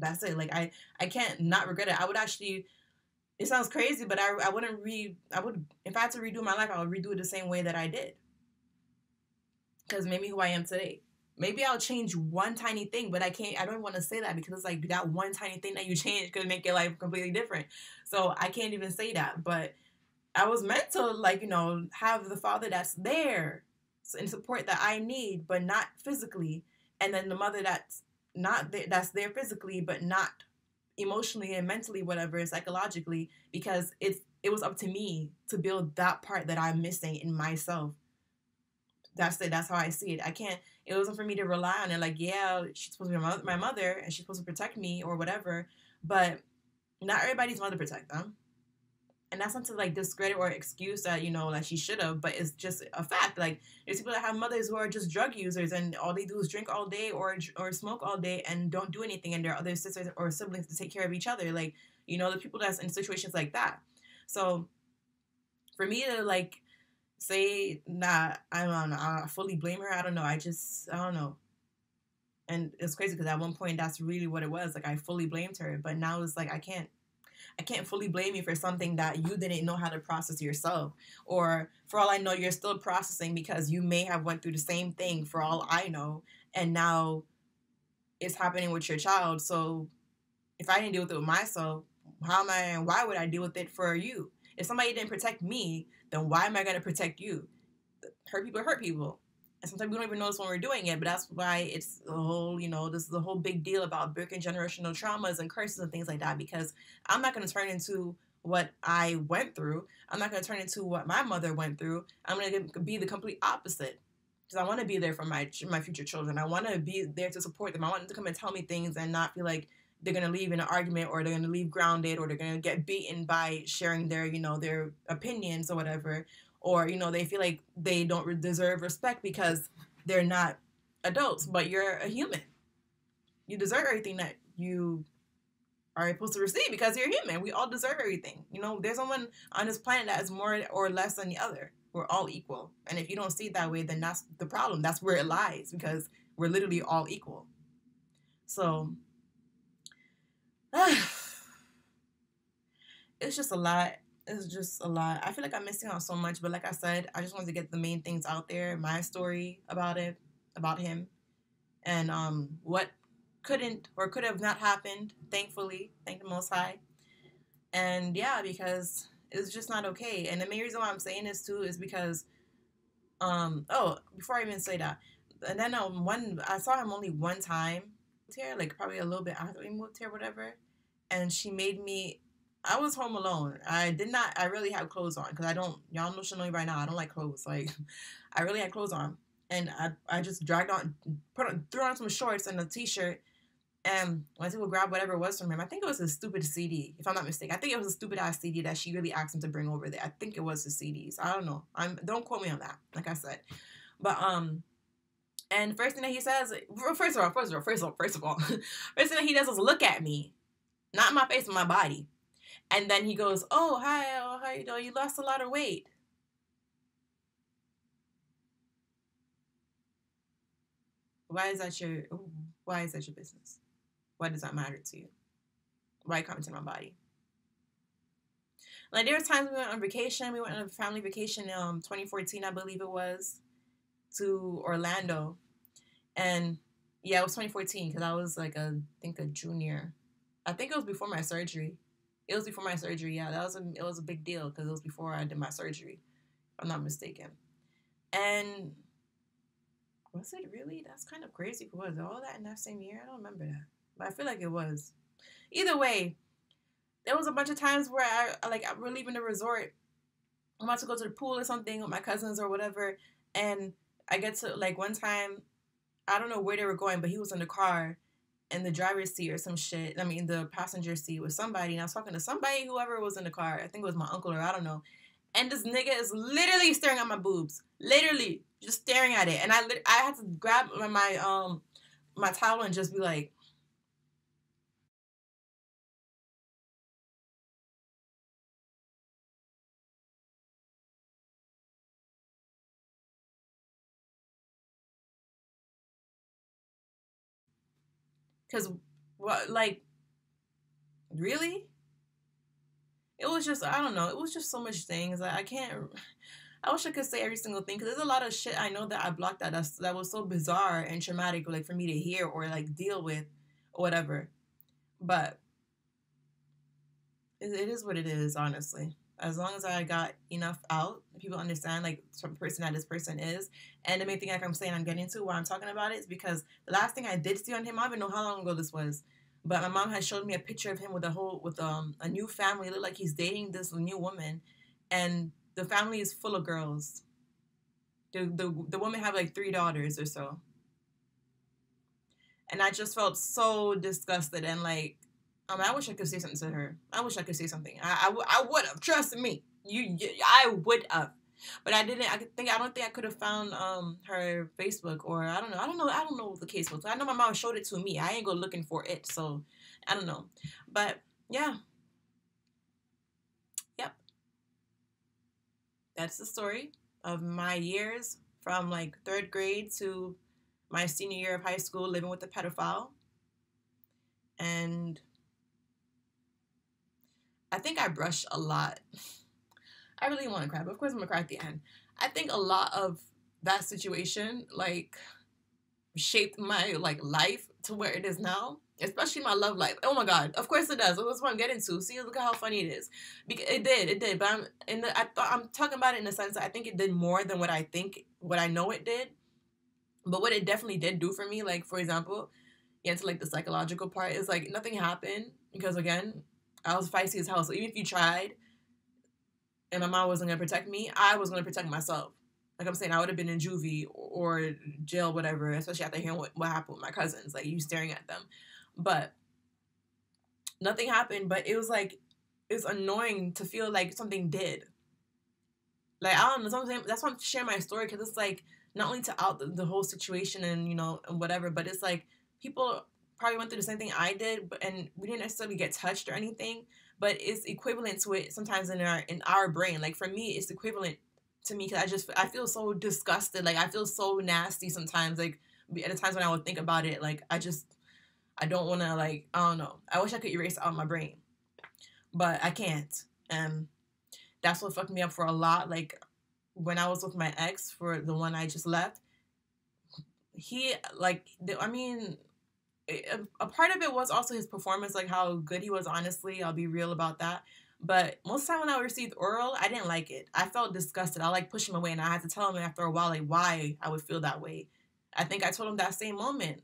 That's it. Like, I can't not regret it. I would actually, it sounds crazy, but I would, if I had to redo my life, I would redo it the same way that I did. Because it made me who I am today. Maybe I'll change one tiny thing, but I don't want to say that because it's like that one tiny thing that you change could make your life completely different. So I can't even say that, but I was meant to, like, you know, have the father that's there and support that I need, but not physically. And then the mother that's not there, that's there physically, but not emotionally and mentally, whatever, psychologically, because it was up to me to build that part that I'm missing in myself. That's it. That's how I see it. I can't, it wasn't for me to rely on it. Like, yeah, she's supposed to be my mother and she's supposed to protect me or whatever, but not everybody's mother protect them. And that's not to, like, discredit or excuse that, you know, like, she should have, but it's just a fact. Like, there's people that have mothers who are just drug users and all they do is drink all day or smoke all day and don't do anything, and there are other sisters or siblings to take care of each other. Like, you know, the people that's in situations like that. So for me to, like, say, nah, I don't know, I fully blame her, I don't know, I don't know. And it's crazy because at one point that's really what it was, like, I fully blamed her, but now it's like, I can't fully blame you for something that you didn't know how to process yourself, or for all I know you're still processing, because you may have went through the same thing for all I know, and now it's happening with your child. So if I didn't deal with it with myself, why would I deal with it for you? If somebody didn't protect me, then why am I going to protect you? Hurt people hurt people. And sometimes we don't even notice when we're doing it, but that's why it's the whole, you know, this is the whole big deal about breaking generational traumas and curses and things like that, because I'm not going to turn into what I went through. I'm not going to turn into what my mother went through. I'm going to be the complete opposite, because I want to be there for my future children. I want to be there to support them. I want them to come and tell me things and not be like, they're going to leave in an argument, or they're going to leave grounded, or they're going to get beaten by sharing their, you know, their opinions or whatever. Or, you know, they feel like they don't deserve respect because they're not adults, but you're a human. You deserve everything that you are supposed to receive because you're human. We all deserve everything. You know, there's someone on this planet that is more or less than the other. We're all equal. And if you don't see it that way, then that's the problem. That's where it lies, because we're literally all equal. So it's just a lot. It's just a lot. I feel like I'm missing out so much, but like I said, I just wanted to get the main things out there, my story about it, about him, and what couldn't or could have not happened, thankfully. Thank the Most High. And yeah, because it's just not okay. And the main reason why I'm saying this too is because oh, before I even say that, and then I saw him only one time here, like probably a little bit after we moved here, whatever, and she made me, I was home alone. I really had clothes on, because I don't, y'all know, she'll know me by now, I don't like clothes. Like, I really had clothes on, and I just dragged on, threw on some shorts and a t-shirt, and went to grab whatever it was from him. I think it was his stupid CD, if I'm not mistaken. I think it was a stupid ass CD that she really asked him to bring over there. I think it was his CDs. I don't know. Don't quote me on that, like I said. But and first thing that he says, first thing that he does is look at me, not my face, but my body. And then he goes, "Oh, hi, how are you doing? You lost a lot of weight." Why is that your business? Why does that matter to you? Why are you commenting on my body? Like, there were times we went on vacation. We went on a family vacation in 2014, I believe it was, to Orlando. And yeah, it was 2014, because I was like I think a junior. I think it was before my surgery. It was before my surgery, yeah. That was it was a big deal, because it was before I did my surgery, if I'm not mistaken. And was it really? That's kind of crazy. Was it all that in that same year? I don't remember that, but I feel like it was. Either way, there was a bunch of times where we're leaving the resort. I'm about to go to the pool or something with my cousins or whatever, and I get to, like, one time, I don't know where they were going, but he was in the car, in the driver's seat or some shit. I mean, the passenger seat with somebody, and I was talking to somebody, whoever was in the car. I think it was my uncle, or I don't know. And this nigga is literally staring at my boobs, literally just staring at it. And I had to grab my towel and just be like, because, like, really? It was just, I don't know. It was just so much things. I can't, I wish I could say every single thing, because there's a lot of shit I know that I blocked out that was so bizarre and traumatic, like, for me to hear or, like, deal with or whatever. But it is what it is, honestly. As long as I got enough out, people understand, like, the person that this person is. And the main thing, like I'm saying, I'm getting to why I'm talking about it is because the last thing I did see on him, I don't even know how long ago this was, but my mom had showed me a picture of him with a new family. It looked like he's dating this new woman, and the family is full of girls. The woman have like 3 daughters or so. And I just felt so disgusted, and like, I wish I could say something to her. I wish I could say something. I would have, trust me. I would have, but I didn't. I don't think I could have found her Facebook, or I don't know. I don't know what the case was. I know my mom showed it to me. I ain't go looking for it, so I don't know. But yeah, yep. That's the story of my years from like 3rd grade to my senior year of high school, living with a pedophile. And I think I brushed a lot. I really want to cry, but of course I'm going to cry at the end. I think a lot of that situation, like, shaped my, like, life to where it is now, especially my love life. Oh my God, of course it does. That's what I'm getting to. See, look at how funny it is. Because it did. But I'm talking about it in the sense that I think it did more than what I think, what I know it did. But what it definitely did do for me, like, for example, into, like, the psychological part, is, like, nothing happened because, again, I was feisty as hell. So even if you tried, and my mom wasn't going to protect me, I was going to protect myself. Like I'm saying, I would have been in juvie or jail, whatever, especially after hearing what happened with my cousins, like you staring at them. But nothing happened, but it was like, it's annoying to feel like something did. Like, I don't know, sometimes that's why I'm sharing my story, because it's like, not only to out the whole situation and, you know, and whatever, but it's like, people probably went through the same thing I did, but, and we didn't necessarily get touched or anything, but it's equivalent to it sometimes in our brain. Like, for me, it's equivalent to me, because I feel so disgusted. Like, I feel so nasty sometimes. Like, at the times when I would think about it, like, I don't want to, like, I don't know. I wish I could erase it out of my brain, but I can't. And that's what fucked me up for a lot. Like, when I was with my ex, for the one I just left, he, like, I mean, a part of it was also his performance, like how good he was, honestly. I'll be real about that. But most of the time when I received oral, I didn't like it. I felt disgusted. I, like, pushed him away, and I had to tell him after a while, like, why I would feel that way. I think I told him that same moment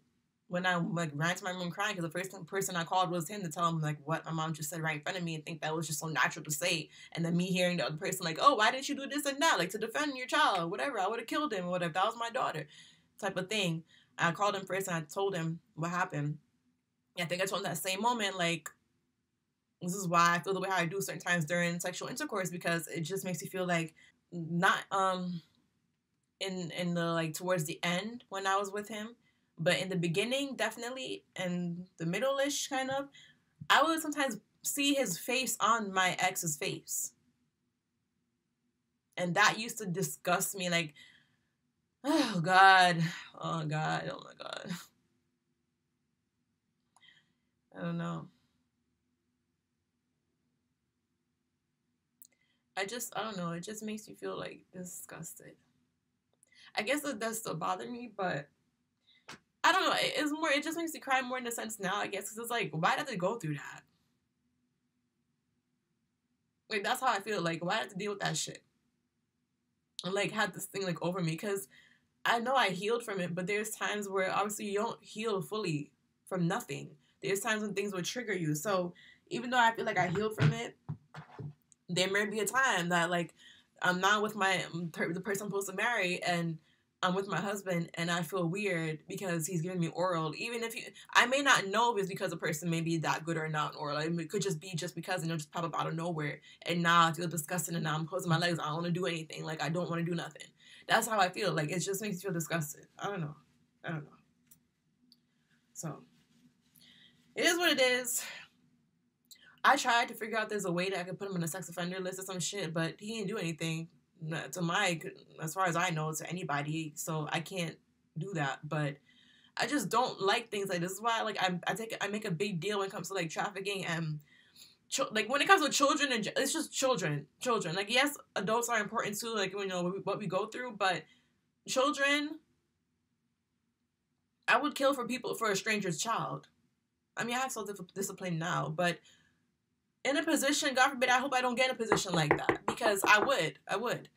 when I, like, ran to my room crying, because the first person I called was him to tell him, like, what my mom just said right in front of me, and think that was just so natural to say. And then me hearing the other person, like, oh, why didn't you do this and that, like, to defend your child, whatever, I would have killed him, or whatever, that was my daughter, type of thing. I called him first, and I told him what happened. I think I told him that same moment, like, this is why I feel the way how I do certain times during sexual intercourse, because it just makes you feel like not in the, like, towards the end when I was with him, but in the beginning definitely, and the middle-ish kind of, I would sometimes see his face on my ex's face, and that used to disgust me. Like, oh God, oh God, oh my God, I don't know. I don't know, it just makes you feel, like, disgusted. I guess it does still bother me, but I don't know, it's more, it just makes you cry more in a sense now, I guess, because it's like, why did I go through that? Like, that's how I feel, like, why did I have to deal with that shit? And, like, had this thing, like, over me, because I know I healed from it, but there's times where, obviously, you don't heal fully from nothing. There's times when things will trigger you, so even though I feel like I healed from it, there may be a time that, like, I'm not with the person I'm supposed to marry, and I'm with my husband, and I feel weird because he's giving me oral. Even if I may not know if it's because the person may be that good or not oral. It could just be just because, and it'll just pop up out of nowhere. And now I feel disgusted, and now I'm closing my legs. I don't want to do anything. Like, I don't want to do nothing. That's how I feel. Like, it just makes you feel disgusted. I don't know. So, it is what it is. I tried to figure out there's a way that I could put him on a sex offender list or some shit, but he didn't do anything to my, as far as I know, to anybody, so I can't do that. But I just don't like things like this. Is why, like, I make a big deal when it comes to, like, trafficking and like when it comes to children, and it's just children. Like, yes, adults are important too, like, you know what we go through, but children, I would kill for a stranger's child. I mean, I have self-discipline now, but in a position, God forbid, I hope I don't get in a position like that, because I would.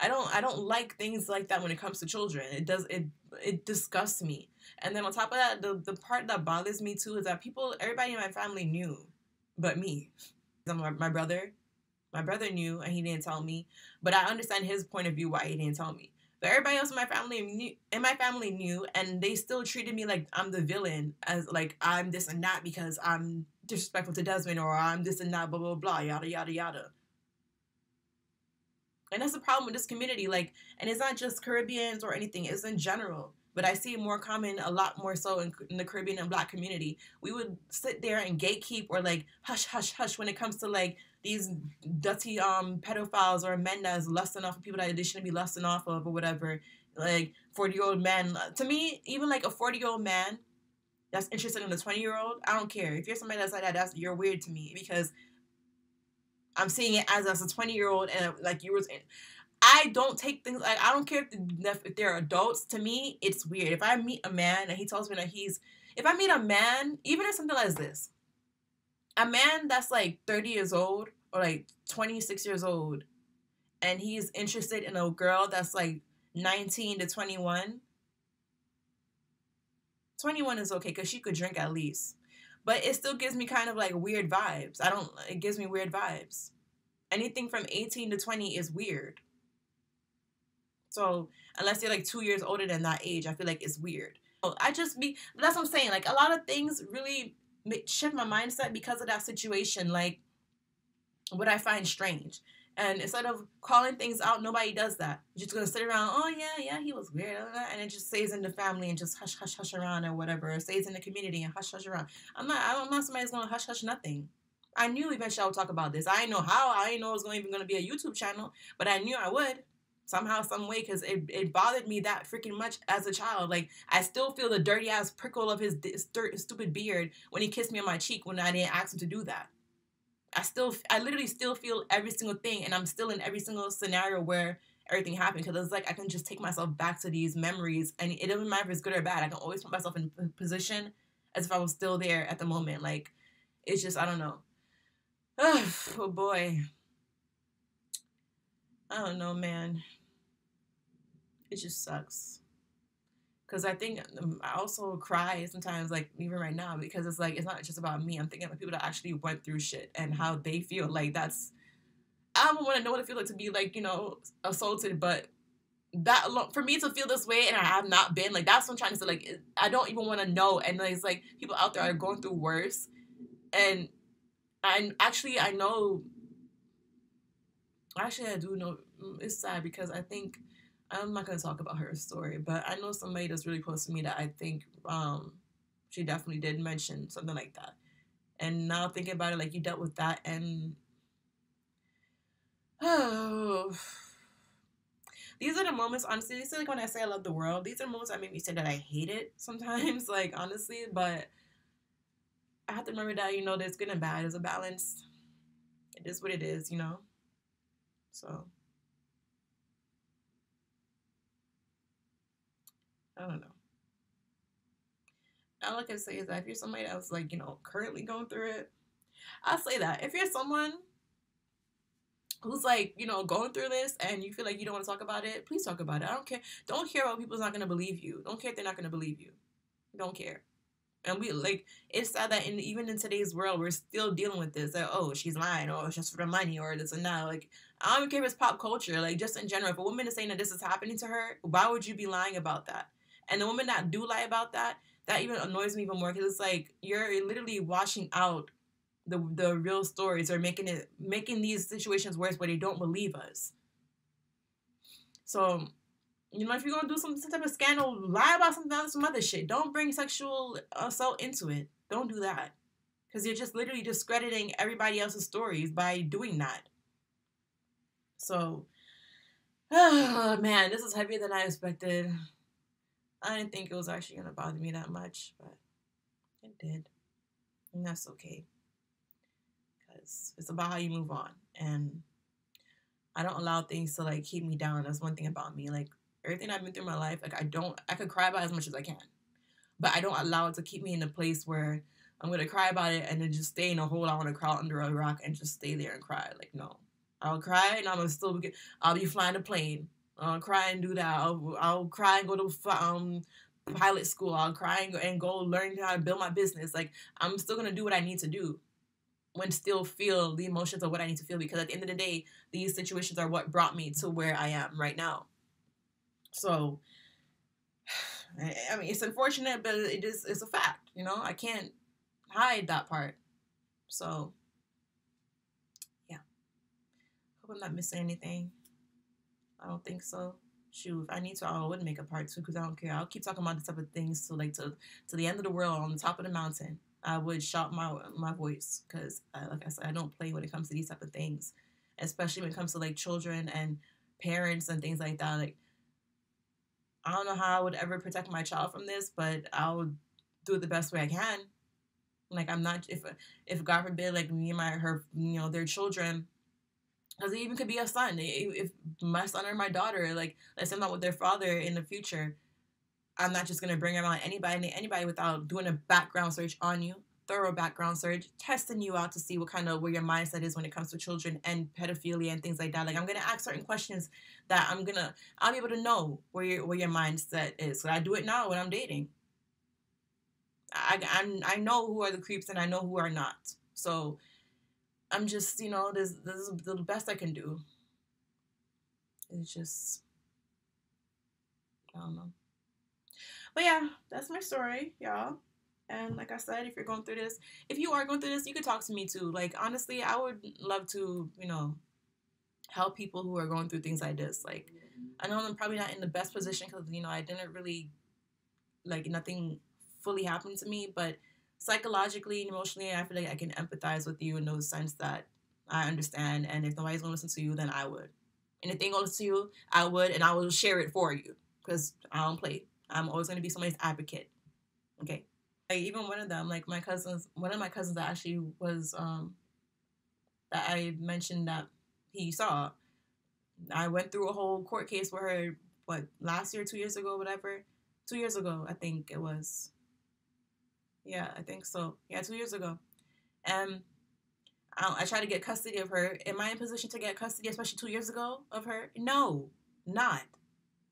I don't like things like that when it comes to children. It disgusts me. And then on top of that, the part that bothers me too is that everybody in my family knew, but me. My brother knew, and he didn't tell me. But I understand his point of view why he didn't tell me. But everybody else in my family knew, and they still treated me like I'm the villain, as like I'm this and that because I'm disrespectful to Desmond, or I'm this and that, blah, blah, blah, yada, yada, yada. And that's the problem with this community, like, and it's not just Caribbeans or anything, it's in general, but I see it more common, a lot more so in the Caribbean and Black community. We would sit there and gatekeep, or like, hush, hush, hush, when it comes to, like, these dirty pedophiles or men that's lusting off of people that they shouldn't be lusting off of, or whatever, like, 40-year-old man. To me, even, like, a 40-year-old man that's interested in a 20-year-old, I don't care. If you're somebody that's like that, you're weird to me, because I'm seeing it as a 20-year-old, and like you was in. I don't take things like, I don't care if they're adults. To me, it's weird. If I meet a man and he tells me that if I meet a man, even if something like this, a man that's like 30 years old or like 26 years old, and he's interested in a girl that's like 19 to 21. 21 is okay, because she could drink at least. But it still gives me kind of like weird vibes. It gives me weird vibes. Anything from 18 to 20 is weird. So unless you're like 2 years older than that age, I feel like it's weird. That's what I'm saying. Like, a lot of things really shift my mindset because of that situation, like what I find strange. And instead of calling things out, nobody does that. You're just going to sit around, oh, yeah, he was weird, and it just stays in the family and just hush, hush, hush around or whatever. It stays in the community and hush, hush around. I'm not somebody that's going to hush, hush nothing. I knew eventually I would talk about this. I didn't know how. I didn't know it was even going to be a YouTube channel, but I knew I would somehow, some way, because it bothered me that freaking much as a child. Like, I still feel the dirty-ass prickle of his stupid beard when he kissed me on my cheek when I didn't ask him to do that. I literally still feel every single thing, and I'm still in every single scenario where everything happened, because it's like I can just take myself back to these memories, and it doesn't matter if it's good or bad. I can always put myself in a position as if I was still there at the moment. Like, it's just, I don't know. Ugh, oh boy. I don't know, man. It just sucks. Because I think I also cry sometimes, like, even right now, because it's like, it's not just about me. I'm thinking of the people that actually went through shit and how they feel. Like, that's, I don't want to know what it feels like to be, like, you know, assaulted, but that, for me to feel this way and I have not been, like, that's what I'm trying to say. Like, I don't even want to know. And it's like, people out there are going through worse. And I do know, it's sad because I think, I'm not going to talk about her story, but I know somebody that's really close to me that I think she definitely did mention something like that. And now thinking about it, like, you dealt with that, and oh, these are the moments, honestly, these are like when I say I love the world, these are the moments that make me say that I hate it sometimes, like, honestly, but I have to remember that, you know, there's good and bad, there's a balance. It is what it is, you know? So I don't know. All I can say is that if you're somebody that's, like, you know, currently going through it, I'll say that. If you're someone who's, like, you know, going through this and you feel like you don't want to talk about it, please talk about it. I don't care. Don't care about people's not going to believe you. Don't care if they're not going to believe you. Don't care. And we, like, it's sad that even in today's world, we're still dealing with this. That, oh, she's lying, or it's just for the money, or this and that. Like, I don't even care if it's pop culture. Like, just in general, if a woman is saying that this is happening to her, why would you be lying about that? And the women that do lie about that, that even annoys me even more, because it's like you're literally washing out the real stories, or making these situations worse where they don't believe us. So, you know, if you're gonna do some type of scandal, lie about some other shit. Don't bring sexual assault into it. Don't do that, because you're just literally discrediting everybody else's stories by doing that. So, oh man, this is heavier than I expected. I didn't think it was actually going to bother me that much, but it did. And that's okay. Because it's about how you move on. And I don't allow things to, like, keep me down. That's one thing about me. Like, everything I've been through in my life, like, I could cry about it as much as I can. But I don't allow it to keep me in a place where I'm going to cry about it and then just stay in a hole. I want to crawl under a rock and just stay there and cry. Like, no. I'll cry and I'll be flying a plane. I'll cry and do that. I'll cry and go to pilot school. I'll cry and go learn how to build my business. Like, I'm still going to do what I need to do when still feel the emotions of what I need to feel, because at the end of the day, these situations are what brought me to where I am right now. So, I mean, it's unfortunate, but it is, it's a fact, you know? I can't hide that part. So, yeah. Hope I'm not missing anything. I don't think so. Shoot, if I need to, I would make a part two, because I don't care. I'll keep talking about this type of things to the end of the world, on the top of the mountain. I would shout my voice, because like I said, I don't play when it comes to these type of things, especially when it comes to, like, children and parents and things like that. Like, I don't know how I would ever protect my child from this, but I'll do it the best way I can. Like, I'm not, if God forbid, like, me and her, you know, their children. Because it even could be a son. If my son or my daughter, like, let's say I'm not with their father in the future, I'm not just going to bring around anybody without doing a background search on you, thorough background search, testing you out to see what kind of, where your mindset is when it comes to children and pedophilia and things like that. Like, I'm going to ask certain questions that I'll be able to know where your mindset is. So I do it now when I'm dating. I know who are the creeps and I know who are not. So, I'm just, you know, this is the best I can do. It's just, I don't know. But yeah, that's my story, y'all. And like I said, if you're going through this, if you are going through this, you could talk to me too. Like, honestly, I would love to, you know, help people who are going through things like this. Like, I know I'm probably not in the best position because, you know, I didn't really, like, nothing fully happened to me. But psychologically and emotionally, I feel like I can empathize with you in the sense that I understand. And if nobody's going to listen to you, then I would. And if they don't listen to you, I would. And I will share it for you because I don't play. I'm always going to be somebody's advocate. Okay. Like, even one of them, like my cousins, one of my cousins that actually was, that I mentioned that he saw, I went through a whole court case with her, what, last year, 2 years ago, whatever, 2 years ago, I think it was, yeah, I think so, yeah, 2 years ago, and I tried to get custody of her. Am I in position to get custody, especially 2 years ago, of her? No, not.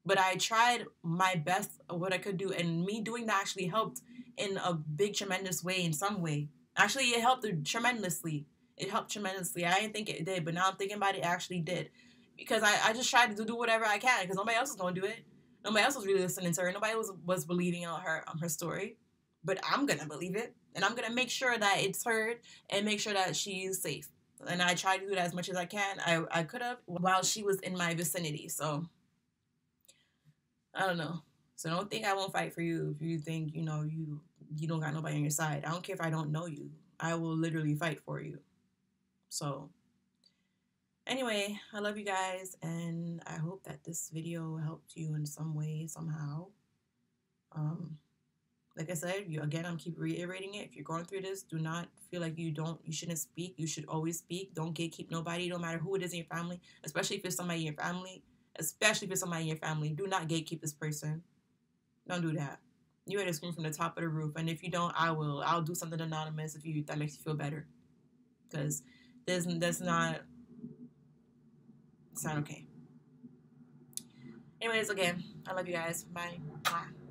But I tried my best of what I could do, and me doing that actually helped in a big, tremendous way, in some way. Actually, it helped tremendously. It helped tremendously. I didn't think it did, but now I'm thinking about it, it actually did. Because I just tried to do whatever I can, because nobody else was going to do it. Nobody else was really listening to her. Nobody was believing on her story. But I'm going to believe it, and I'm going to make sure that it's heard and make sure that she's safe. And I tried to do that as much as I can. I could have while she was in my vicinity, so... I don't know. So don't think I won't fight for you if you think, you know, you don't got nobody on your side. I don't care if I don't know you. I will literally fight for you. So anyway, I love you guys, and I hope that this video helped you in some way, somehow. Like I said, I'm keep reiterating it. If you're going through this, do not feel like you shouldn't speak. You should always speak. Don't gatekeep nobody, no matter who it is in your family, especially if it's somebody in your family. Especially if it's somebody in your family, do not gatekeep this person. Don't do that. You had to scream from the top of the roof, and if you don't, I will. I'll do something anonymous if that makes you feel better, because that's not. It's not okay. Anyways, again, I love you guys. Bye. Bye.